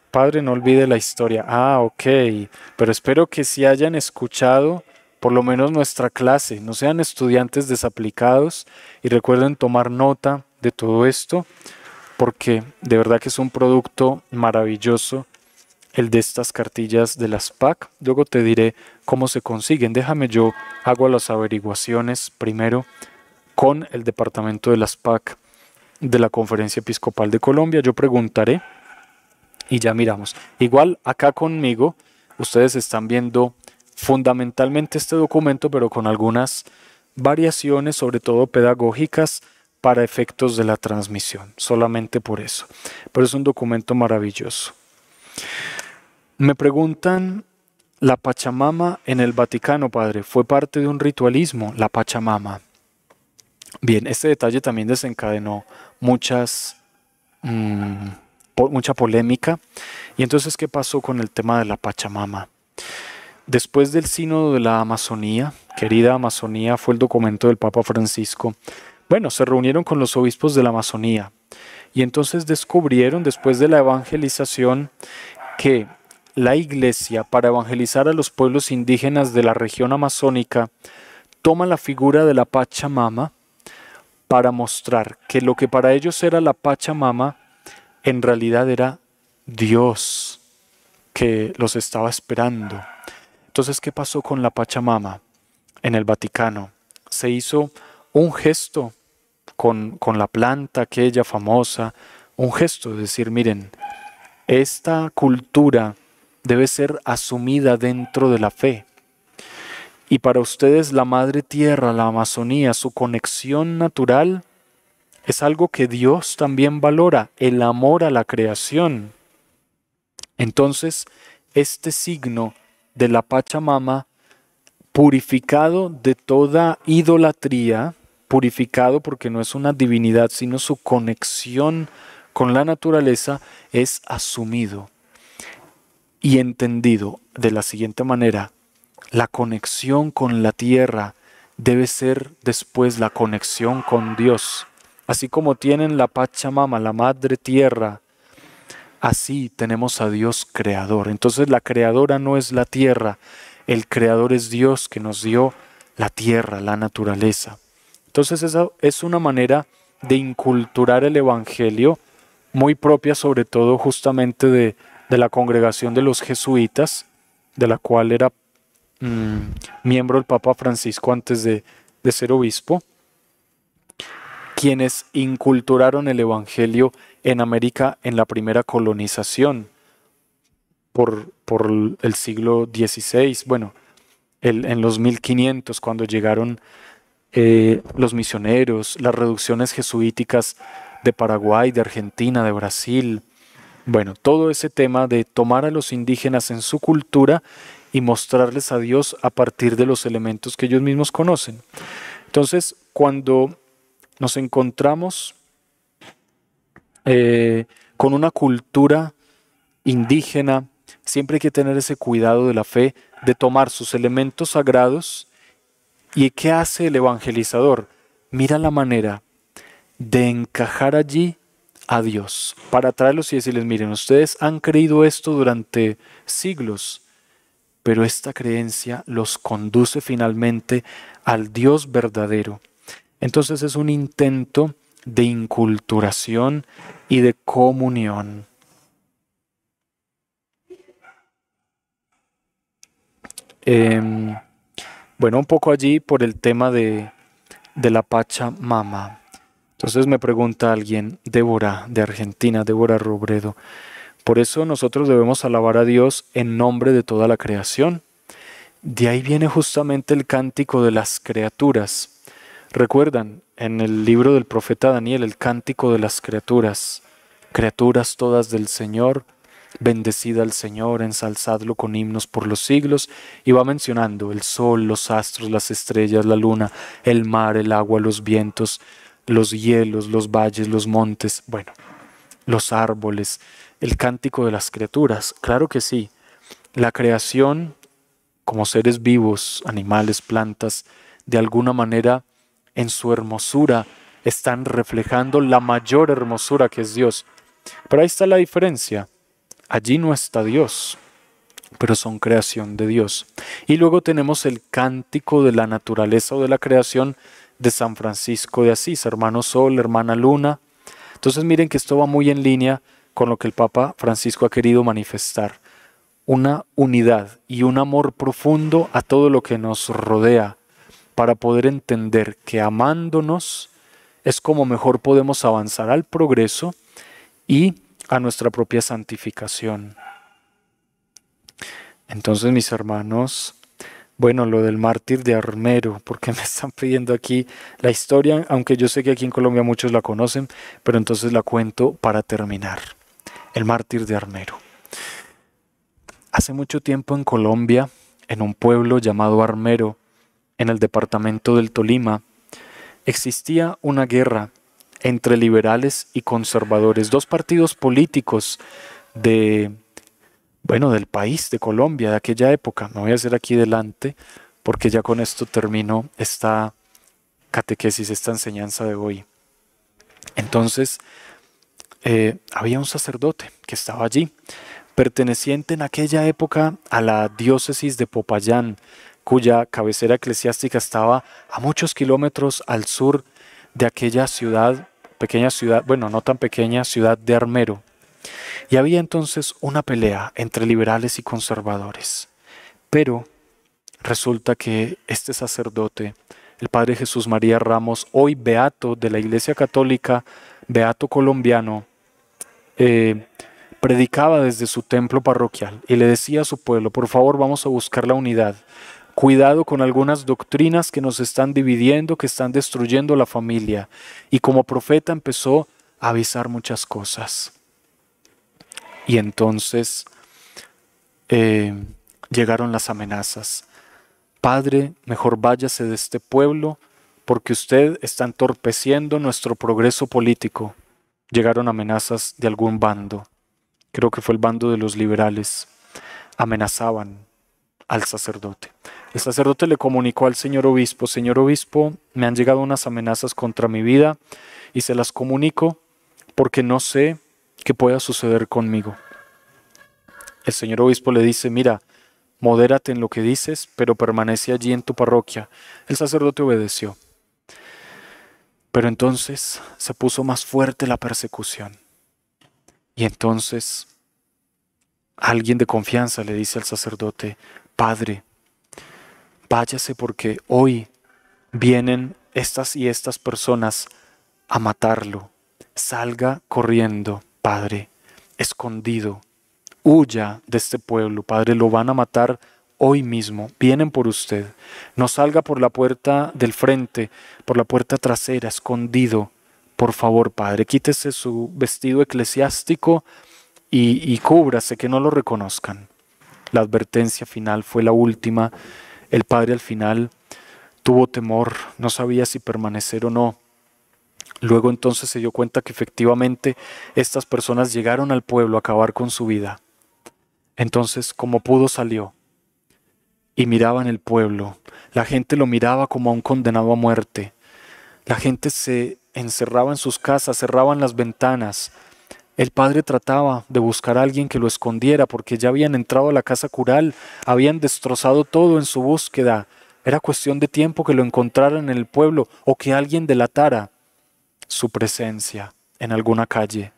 Padre, no olvide la historia. Ah, ok. Pero espero que sí hayan escuchado por lo menos nuestra clase. No sean estudiantes desaplicados y recuerden tomar nota de todo esto porque de verdad que es un producto maravilloso el de estas cartillas de las SPAC. Luego te diré cómo se consiguen. Déjame, yo hago las averiguaciones primero con el departamento de las SPAC de la Conferencia Episcopal de Colombia. Yo preguntaré y ya miramos. Igual acá conmigo ustedes están viendo fundamentalmente este documento, pero con algunas variaciones, sobre todo pedagógicas, para efectos de la transmisión, solamente por eso. Pero es un documento maravilloso. Me preguntan, ¿la Pachamama en el Vaticano, padre, fue parte de un ritualismo? La Pachamama. Bien, este detalle también desencadenó mucha polémica. Y entonces, ¿qué pasó con el tema de la Pachamama? Después del sínodo de la Amazonía, Querida Amazonía fue el documento del Papa Francisco. Bueno, se reunieron con los obispos de la Amazonía y entonces descubrieron, después de la evangelización, que la Iglesia, para evangelizar a los pueblos indígenas de la región amazónica, toma la figura de la Pachamama para mostrar que lo que para ellos era la Pachamama, en realidad era Dios que los estaba esperando. Entonces, ¿qué pasó con la Pachamama en el Vaticano? Se hizo un gesto con la planta aquella famosa, un gesto de decir, miren, esta cultura debe ser asumida dentro de la fe. Y para ustedes la Madre Tierra, la Amazonía, su conexión natural, es algo que Dios también valora, el amor a la creación. Entonces, este signo de la Pachamama, purificado de toda idolatría, purificado porque no es una divinidad, sino su conexión con la naturaleza, es asumido y entendido de la siguiente manera. La conexión con la tierra debe ser después la conexión con Dios. Así como tienen la Pachamama, la Madre Tierra, así tenemos a Dios creador. Entonces la creadora no es la tierra, el creador es Dios, que nos dio la tierra, la naturaleza. Entonces esa es una manera de inculturar el evangelio muy propia, sobre todo justamente de la congregación de los jesuitas, de la cual era miembro el Papa Francisco antes de ser obispo, quienes inculturaron el evangelio en América en la primera colonización por el siglo XVI, bueno, en los 1500, cuando llegaron los misioneros, las reducciones jesuíticas de Paraguay, de Argentina, de Brasil. Bueno, todo ese tema de tomar a los indígenas en su cultura y mostrarles a Dios a partir de los elementos que ellos mismos conocen. Entonces, cuando nos encontramos con una cultura indígena, siempre hay que tener ese cuidado de la fe, de tomar sus elementos sagrados. ¿Y qué hace el evangelizador? Mira la manera de encajar allí a Dios, para traerlos y decirles, miren, ustedes han creído esto durante siglos, pero esta creencia los conduce finalmente al Dios verdadero. Entonces es un intento de inculturación y de comunión. Bueno, un poco allí por el tema de la Pachamama. Entonces me pregunta alguien, Débora de Argentina, Débora Robredo, por eso nosotros debemos alabar a Dios en nombre de toda la creación. De ahí viene justamente el cántico de las criaturas. Recuerdan, en el libro del profeta Daniel, el cántico de las criaturas. Criaturas todas del Señor, bendecida al Señor, ensalzadlo con himnos por los siglos. Y va mencionando el sol, los astros, las estrellas, la luna, el mar, el agua, los vientos, los hielos, los valles, los montes, bueno, los árboles, el cántico de las criaturas. Claro que sí, la creación, como seres vivos, animales, plantas, de alguna manera en su hermosura están reflejando la mayor hermosura que es Dios. Pero ahí está la diferencia. Allí no está Dios, pero son creación de Dios. Y luego tenemos el cántico de la naturaleza o de la creación de San Francisco de Asís, hermano Sol, hermana Luna. Entonces miren que esto va muy en línea con lo que el Papa Francisco ha querido manifestar. una unidad y un amor profundo a todo lo que nos rodea para poder entender que amándonos es como mejor podemos avanzar al progreso y a nuestra propia santificación. Entonces, mis hermanos, bueno, lo del mártir de Armero, porque me están pidiendo aquí la historia, aunque yo sé que aquí en Colombia muchos la conocen, pero entonces la cuento para terminar. El mártir de Armero. Hace mucho tiempo en Colombia, en un pueblo llamado Armero, en el departamento del Tolima, existía una guerra entre liberales y conservadores, dos partidos políticos de, bueno, del país, de Colombia, de aquella época. Me voy a hacer aquí delante porque ya con esto termino esta catequesis, esta enseñanza de hoy. Entonces, había un sacerdote que estaba allí, perteneciente en aquella época a la diócesis de Popayán, cuya cabecera eclesiástica estaba a muchos kilómetros al sur de aquella ciudad, pequeña ciudad, bueno, no tan pequeña, ciudad de Armero. Y había entonces una pelea entre liberales y conservadores. Pero resulta que este sacerdote, el padre Jesús María Ramos, hoy beato de la Iglesia Católica, beato colombiano, predicaba desde su templo parroquial y le decía a su pueblo: por favor, vamos a buscar la unidad. Cuidado con algunas doctrinas que nos están dividiendo, que están destruyendo la familia. Y como profeta empezó a avisar muchas cosas. Y entonces llegaron las amenazas. Padre, mejor váyase de este pueblo porque usted está entorpeciendo nuestro progreso político. Llegaron amenazas de algún bando. Creo que fue el bando de los liberales. Amenazaban al sacerdote. El sacerdote le comunicó al señor obispo, me han llegado unas amenazas contra mi vida y se las comunico porque no sé qué pueda suceder conmigo. El señor obispo le dice: mira, modérate en lo que dices, pero permanece allí en tu parroquia. El sacerdote obedeció. Pero entonces se puso más fuerte la persecución. Y entonces alguien de confianza le dice al sacerdote: padre, váyase porque hoy vienen estas y estas personas a matarlo. Salga corriendo, padre, escondido. Huya de este pueblo, padre, lo van a matar hoy mismo. Vienen por usted. No salga por la puerta del frente, por la puerta trasera, escondido. Por favor, padre, quítese su vestido eclesiástico y cúbrase, que no lo reconozcan. La advertencia final fue la última. El padre al final tuvo temor, no sabía si permanecer o no. Luego entonces se dio cuenta que efectivamente estas personas llegaron al pueblo a acabar con su vida. Entonces, como pudo, salió y miraban el pueblo. La gente lo miraba como a un condenado a muerte. La gente se encerraba en sus casas, cerraban las ventanas. El padre trataba de buscar a alguien que lo escondiera porque ya habían entrado a la casa cural, habían destrozado todo en su búsqueda. Era cuestión de tiempo que lo encontraran en el pueblo o que alguien delatara su presencia en alguna calle.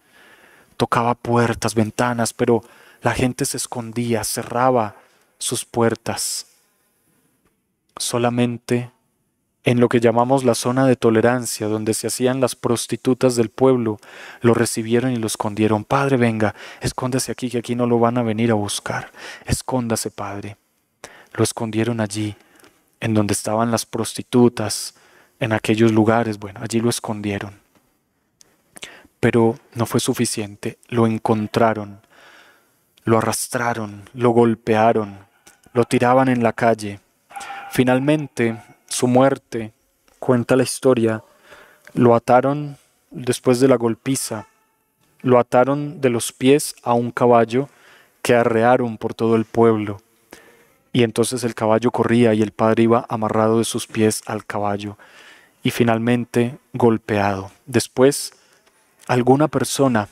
Tocaba puertas, ventanas, pero la gente se escondía, cerraba sus puertas. Solamente en lo que llamamos la zona de tolerancia, donde se hacían las prostitutas del pueblo, lo recibieron y lo escondieron. Padre, venga, escóndase aquí, que aquí no lo van a venir a buscar. Escóndase, padre. Lo escondieron allí, en donde estaban las prostitutas, en aquellos lugares. Bueno, allí lo escondieron. Pero no fue suficiente. Lo encontraron, lo arrastraron, lo golpearon, lo tiraban en la calle. Finalmente, su muerte, cuenta la historia, lo ataron después de la golpiza, lo ataron de los pies a un caballo que arrearon por todo el pueblo. Y entonces el caballo corría y el padre iba amarrado de sus pies al caballo y finalmente golpeado. Después, alguna persona,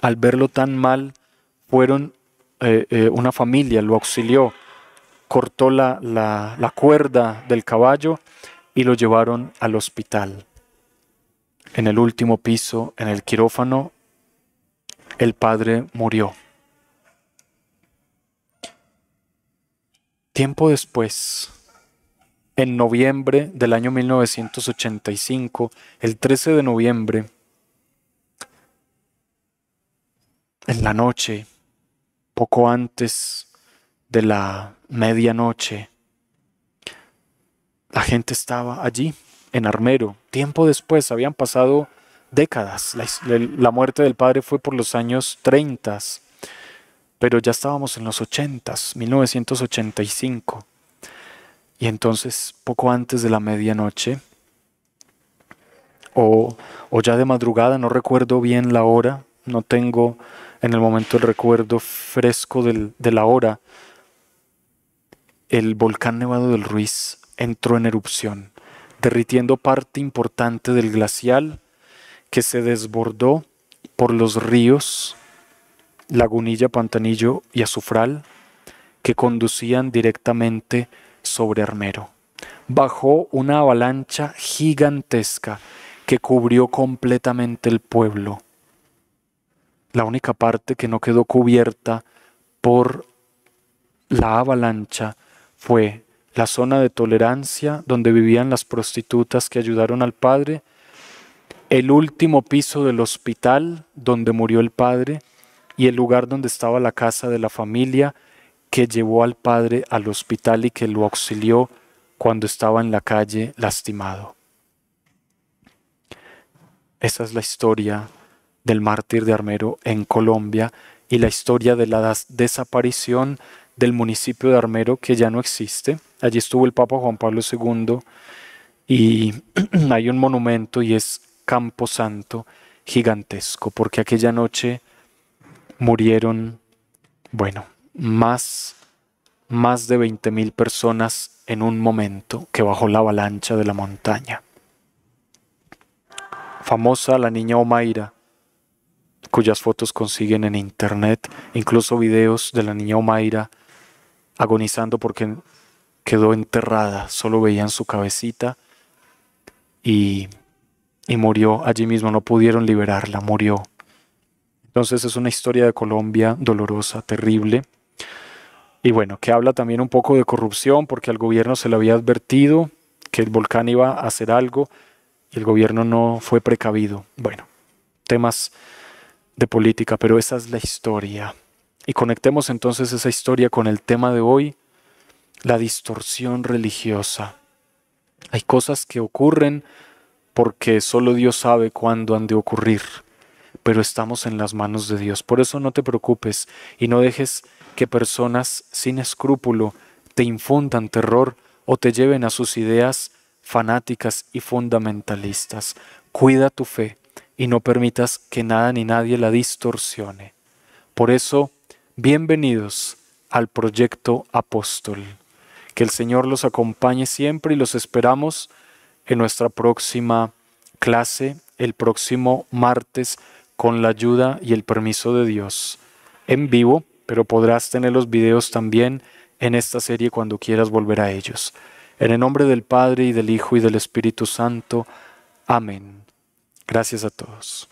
al verlo tan mal, fueron una familia, lo auxilió. Cortó la cuerda del caballo y lo llevaron al hospital. En el último piso, en el quirófano, el padre murió. Tiempo después, en noviembre del año 1985, el 13 de noviembre, en la noche, poco antes de la medianoche, la gente estaba allí, en Armero. Tiempo después, habían pasado décadas. La muerte del padre fue por los años 30, pero ya estábamos en los 80, 1985. Y entonces, poco antes de la medianoche, o ya de madrugada, no recuerdo bien la hora, no tengo en el momento el recuerdo fresco de la hora, el volcán Nevado del Ruiz entró en erupción, derritiendo parte importante del glacial que se desbordó por los ríos Lagunilla, Pantanillo y Azufral, que conducían directamente sobre Armero. Bajó una avalancha gigantesca que cubrió completamente el pueblo. La única parte que no quedó cubierta por la avalancha fue la zona de tolerancia donde vivían las prostitutas que ayudaron al padre, el último piso del hospital donde murió el padre y el lugar donde estaba la casa de la familia que llevó al padre al hospital y que lo auxilió cuando estaba en la calle lastimado. Esa es la historia del mártir de Armero en Colombia y la historia de la desaparición del municipio de Armero, que ya no existe. Allí estuvo el Papa Juan Pablo II y hay un monumento y es Campo Santo gigantesco, porque aquella noche murieron, bueno, más de 20.000 personas en un momento que bajó la avalancha de la montaña. Famosa la niña Omaira, cuyas fotos consiguen en internet, incluso videos de la niña Omaira agonizando porque quedó enterrada, solo veían su cabecita y murió allí mismo, no pudieron liberarla, murió. Entonces es una historia de Colombia dolorosa, terrible, y bueno, que habla también un poco de corrupción, porque al gobierno se le había advertido que el volcán iba a hacer algo y el gobierno no fue precavido. Bueno, temas de política, pero esa es la historia. Y conectemos entonces esa historia con el tema de hoy, la distorsión religiosa. Hay cosas que ocurren porque solo Dios sabe cuándo han de ocurrir, pero estamos en las manos de Dios. Por eso no te preocupes y no dejes que personas sin escrúpulo te infundan terror o te lleven a sus ideas fanáticas y fundamentalistas. Cuida tu fe y no permitas que nada ni nadie la distorsione. Por eso, bienvenidos al Proyecto Apóstol. Que el Señor los acompañe siempre y los esperamos en nuestra próxima clase, el próximo martes, con la ayuda y el permiso de Dios. En vivo, pero podrás tener los videos también en esta serie cuando quieras volver a ellos. En el nombre del Padre, y del Hijo, y del Espíritu Santo. Amén. Gracias a todos.